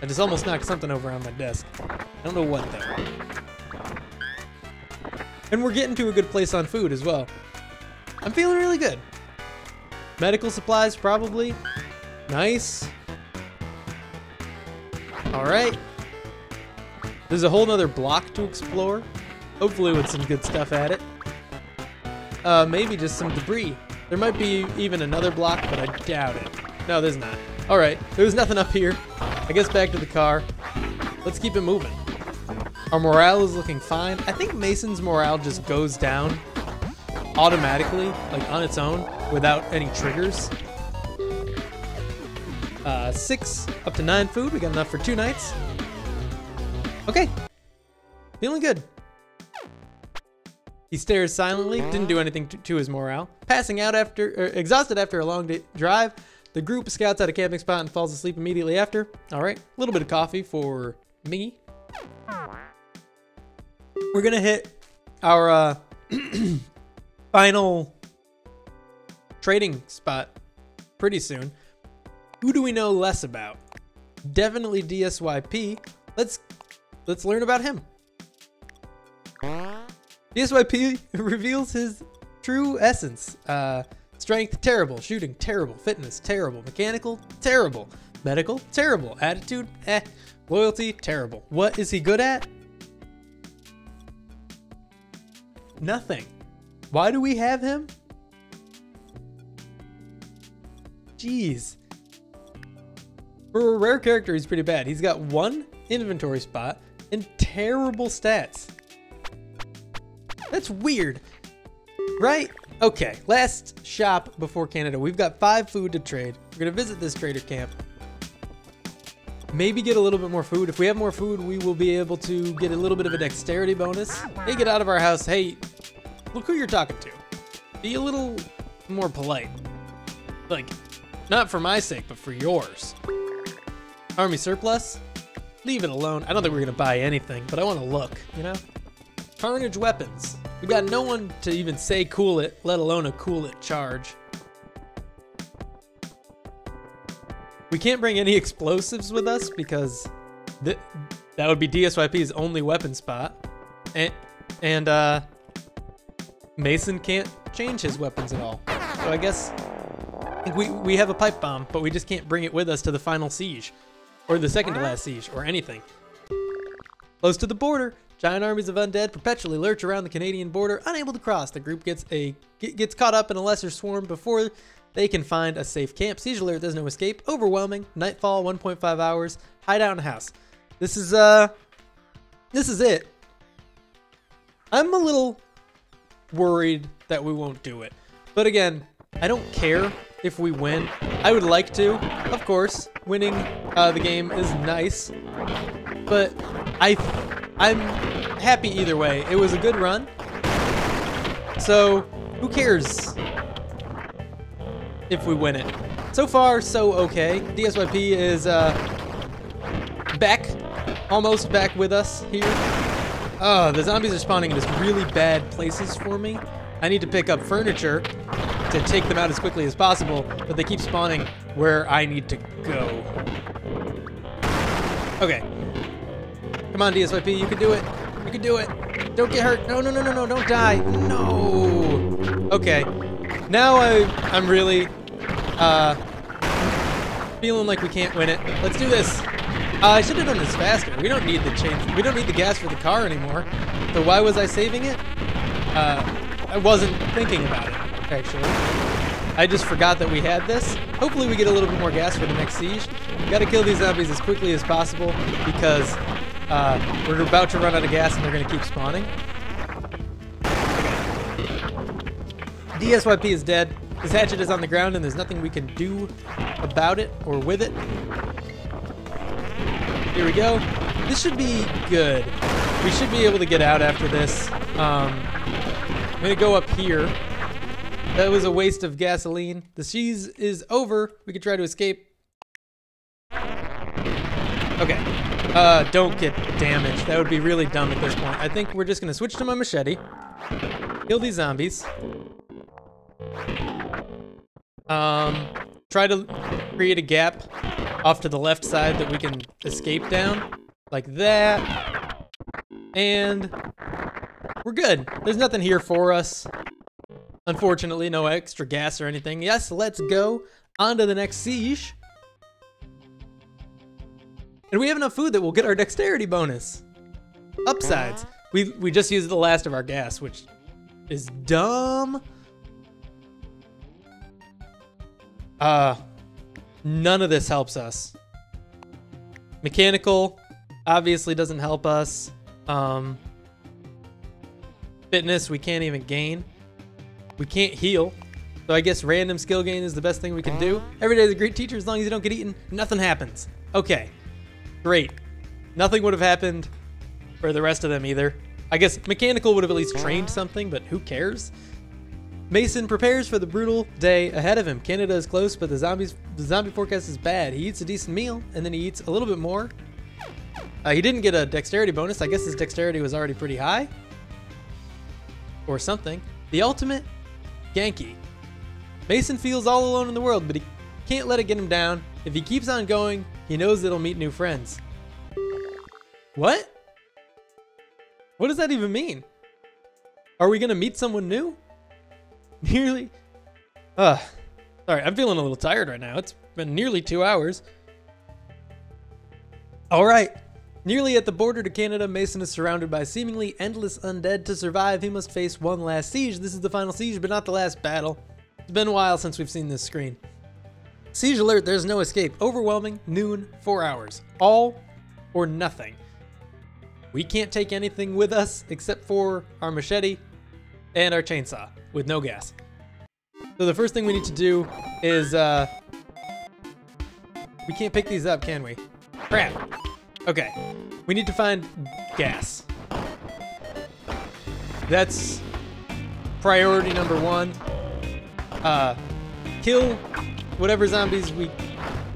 I just almost knocked something over on my desk. I don't know what though. And we're getting to a good place on food as well. I'm feeling really good. Medical supplies probably. Nice. All right. There's a whole nother block to explore. Hopefully with some good stuff at it. Uh, maybe just some debris. There might be even another block, but I doubt it. No, there's not. All right, there's nothing up here. I guess back to the car. Let's keep it moving. Our morale is looking fine. I think Mason's morale just goes down automatically, like on its own, without any triggers. Uh, six up to nine food. We got enough for two nights. Okay, feeling good. He stares silently, didn't do anything to, to his morale. Passing out after, er, exhausted after a long day drive, the group scouts out a camping spot and falls asleep immediately after. All right, a little bit of coffee for me. We're gonna hit our uh, final trading spot pretty soon. Who do we know less about? Definitely D S Y P. Let's, let's learn about him. D S Y P reveals his true essence. Uh, strength, terrible. Shooting, terrible. Fitness, terrible. Mechanical, terrible. Medical, terrible. Attitude, eh. Loyalty, terrible. What is he good at? Nothing. Why do we have him? Jeez. For a rare character, he's pretty bad. He's got one inventory spot and terrible stats. That's weird, right? Okay, last shop before Canada. We've got five food to trade. We're gonna visit this trader camp. Maybe get a little bit more food. If we have more food, we will be able to get a little bit of a dexterity bonus. Hey, get out of our house. Hey, look who you're talking to. Be a little more polite. Like, not for my sake, but for yours. Army surplus, leave it alone. I don't think we're gonna buy anything, but I wanna look, you know? Carnage weapons. We got no one to even say cool it, let alone a cool it charge. We can't bring any explosives with us because th that would be D S Y P's only weapon spot. And, and uh, Mason can't change his weapons at all. So I guess I think we, we have a pipe bomb, but we just can't bring it with us to the final siege or the second to last siege or anything. Close to the border. Giant armies of undead perpetually lurch around the Canadian border, unable to cross. The group gets a gets caught up in a lesser swarm before they can find a safe camp. Siege alert, there's no escape. Overwhelming. Nightfall, one point five hours. Hideout and house. This is uh, this is it. I'm a little worried that we won't do it, but again, I don't care if we win. I would like to, of course. Winning uh, the game is nice, but I. I'm happy either way. It was a good run. So who cares if we win it? So far, so okay. D S Y P is uh, back, almost back with us here. Oh, the zombies are spawning in just really bad places for me. I need to pick up furniture to take them out as quickly as possible, but they keep spawning where I need to go. Okay. Come on, D S Y P, you can do it. You can do it. Don't get hurt. No, no, no, no, no, don't die. No. Okay. Now I, I'm really uh, feeling like we can't win it. Let's do this. Uh, I should have done this faster. We don't need the change. We don't need the gas for the car anymore. So why was I saving it? Uh, I wasn't thinking about it, actually. I just forgot that we had this. Hopefully we get a little bit more gas for the next siege. Gotta kill these zombies as quickly as possible because Uh, we're about to run out of gas and they're going to keep spawning. D S Y P is dead. His hatchet is on the ground and there's nothing we can do about it or with it. Here we go. This should be good. We should be able to get out after this. Um, I'm going to go up here. That was a waste of gasoline. The siege is over. We could try to escape. Okay. Uh, don't get damaged. That would be really dumb at this point. I think we're just gonna switch to my machete. Kill these zombies. Um, try to create a gap off to the left side that we can escape down. Like that. And we're good. There's nothing here for us. Unfortunately, no extra gas or anything. Yes, let's go on to the next siege. And we have enough food that we'll get our dexterity bonus. Upsides. We we just used the last of our gas, which is dumb. Uh, none of this helps us. Mechanical obviously doesn't help us. Um, fitness we can't even gain. We can't heal. So I guess random skill gain is the best thing we can do. Every day is a great teacher as long as you don't get eaten. Nothing happens. Okay. Great. Nothing would have happened for the rest of them either. I guess mechanical would have at least trained something, but who cares? Mason prepares for the brutal day ahead of him. Canada is close, but the zombies the zombie forecast is bad. He eats a decent meal, and then he eats a little bit more. Uh, he didn't get a dexterity bonus. I guess his dexterity was already pretty high. Or something. The ultimate Yankee. Mason feels all alone in the world, but he can't let it get him down. If he keeps on going, he knows it'll meet new friends. What? What does that even mean? Are we gonna meet someone new? Nearly. Ugh. Sorry, I'm feeling a little tired right now. It's been nearly two hours. All right. Nearly at the border to Canada, Mason is surrounded by seemingly endless undead. To survive, he must face one last siege. This is the final siege, but not the last battle. It's been a while since we've seen this screen. Siege alert, there's no escape. Overwhelming, noon, four hours. All or nothing. We can't take anything with us except for our machete and our chainsaw with no gas. So the first thing we need to do is, uh, we can't pick these up, can we? Crap. Okay. We need to find gas. That's priority number one. Uh, kill whatever zombies we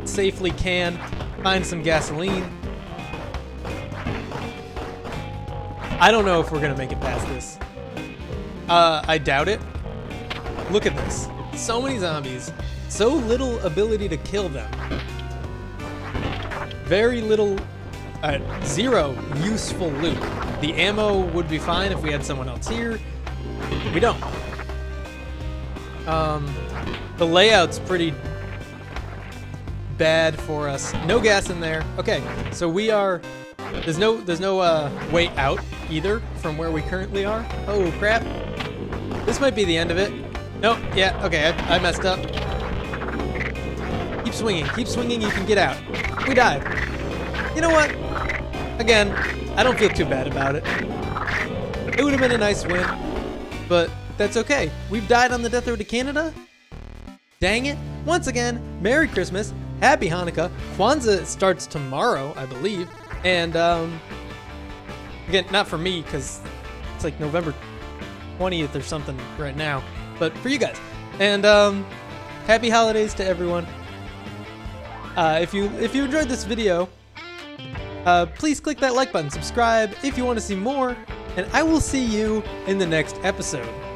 safely can, find some gasoline. I don't know if we're gonna make it past this. Uh, I doubt it. Look at this. So many zombies, so little ability to kill them. Very little, uh, zero useful loot. The ammo would be fine if we had someone else here. We don't. Um, the layout's pretty bad for us. No gas in there. Okay, so we are there's no there's no uh way out either from where we currently are. Oh crap, this might be the end of it. Nope. Yeah, okay, I, I messed up. Keep swinging, keep swinging, you can get out. We dive. You know what, again, I don't feel too bad about it. It would have been a nice win, but that's okay. We've died on the Death Road to Canada. Dang it. Once again, Merry Christmas, Happy Hanukkah. Kwanzaa starts tomorrow, I believe. And, um, again, not for me, because it's like November twentieth or something right now, but for you guys. And, um, happy holidays to everyone. Uh, if you, if you enjoyed this video, uh, please click that like button, subscribe if you want to see more, and I will see you in the next episode.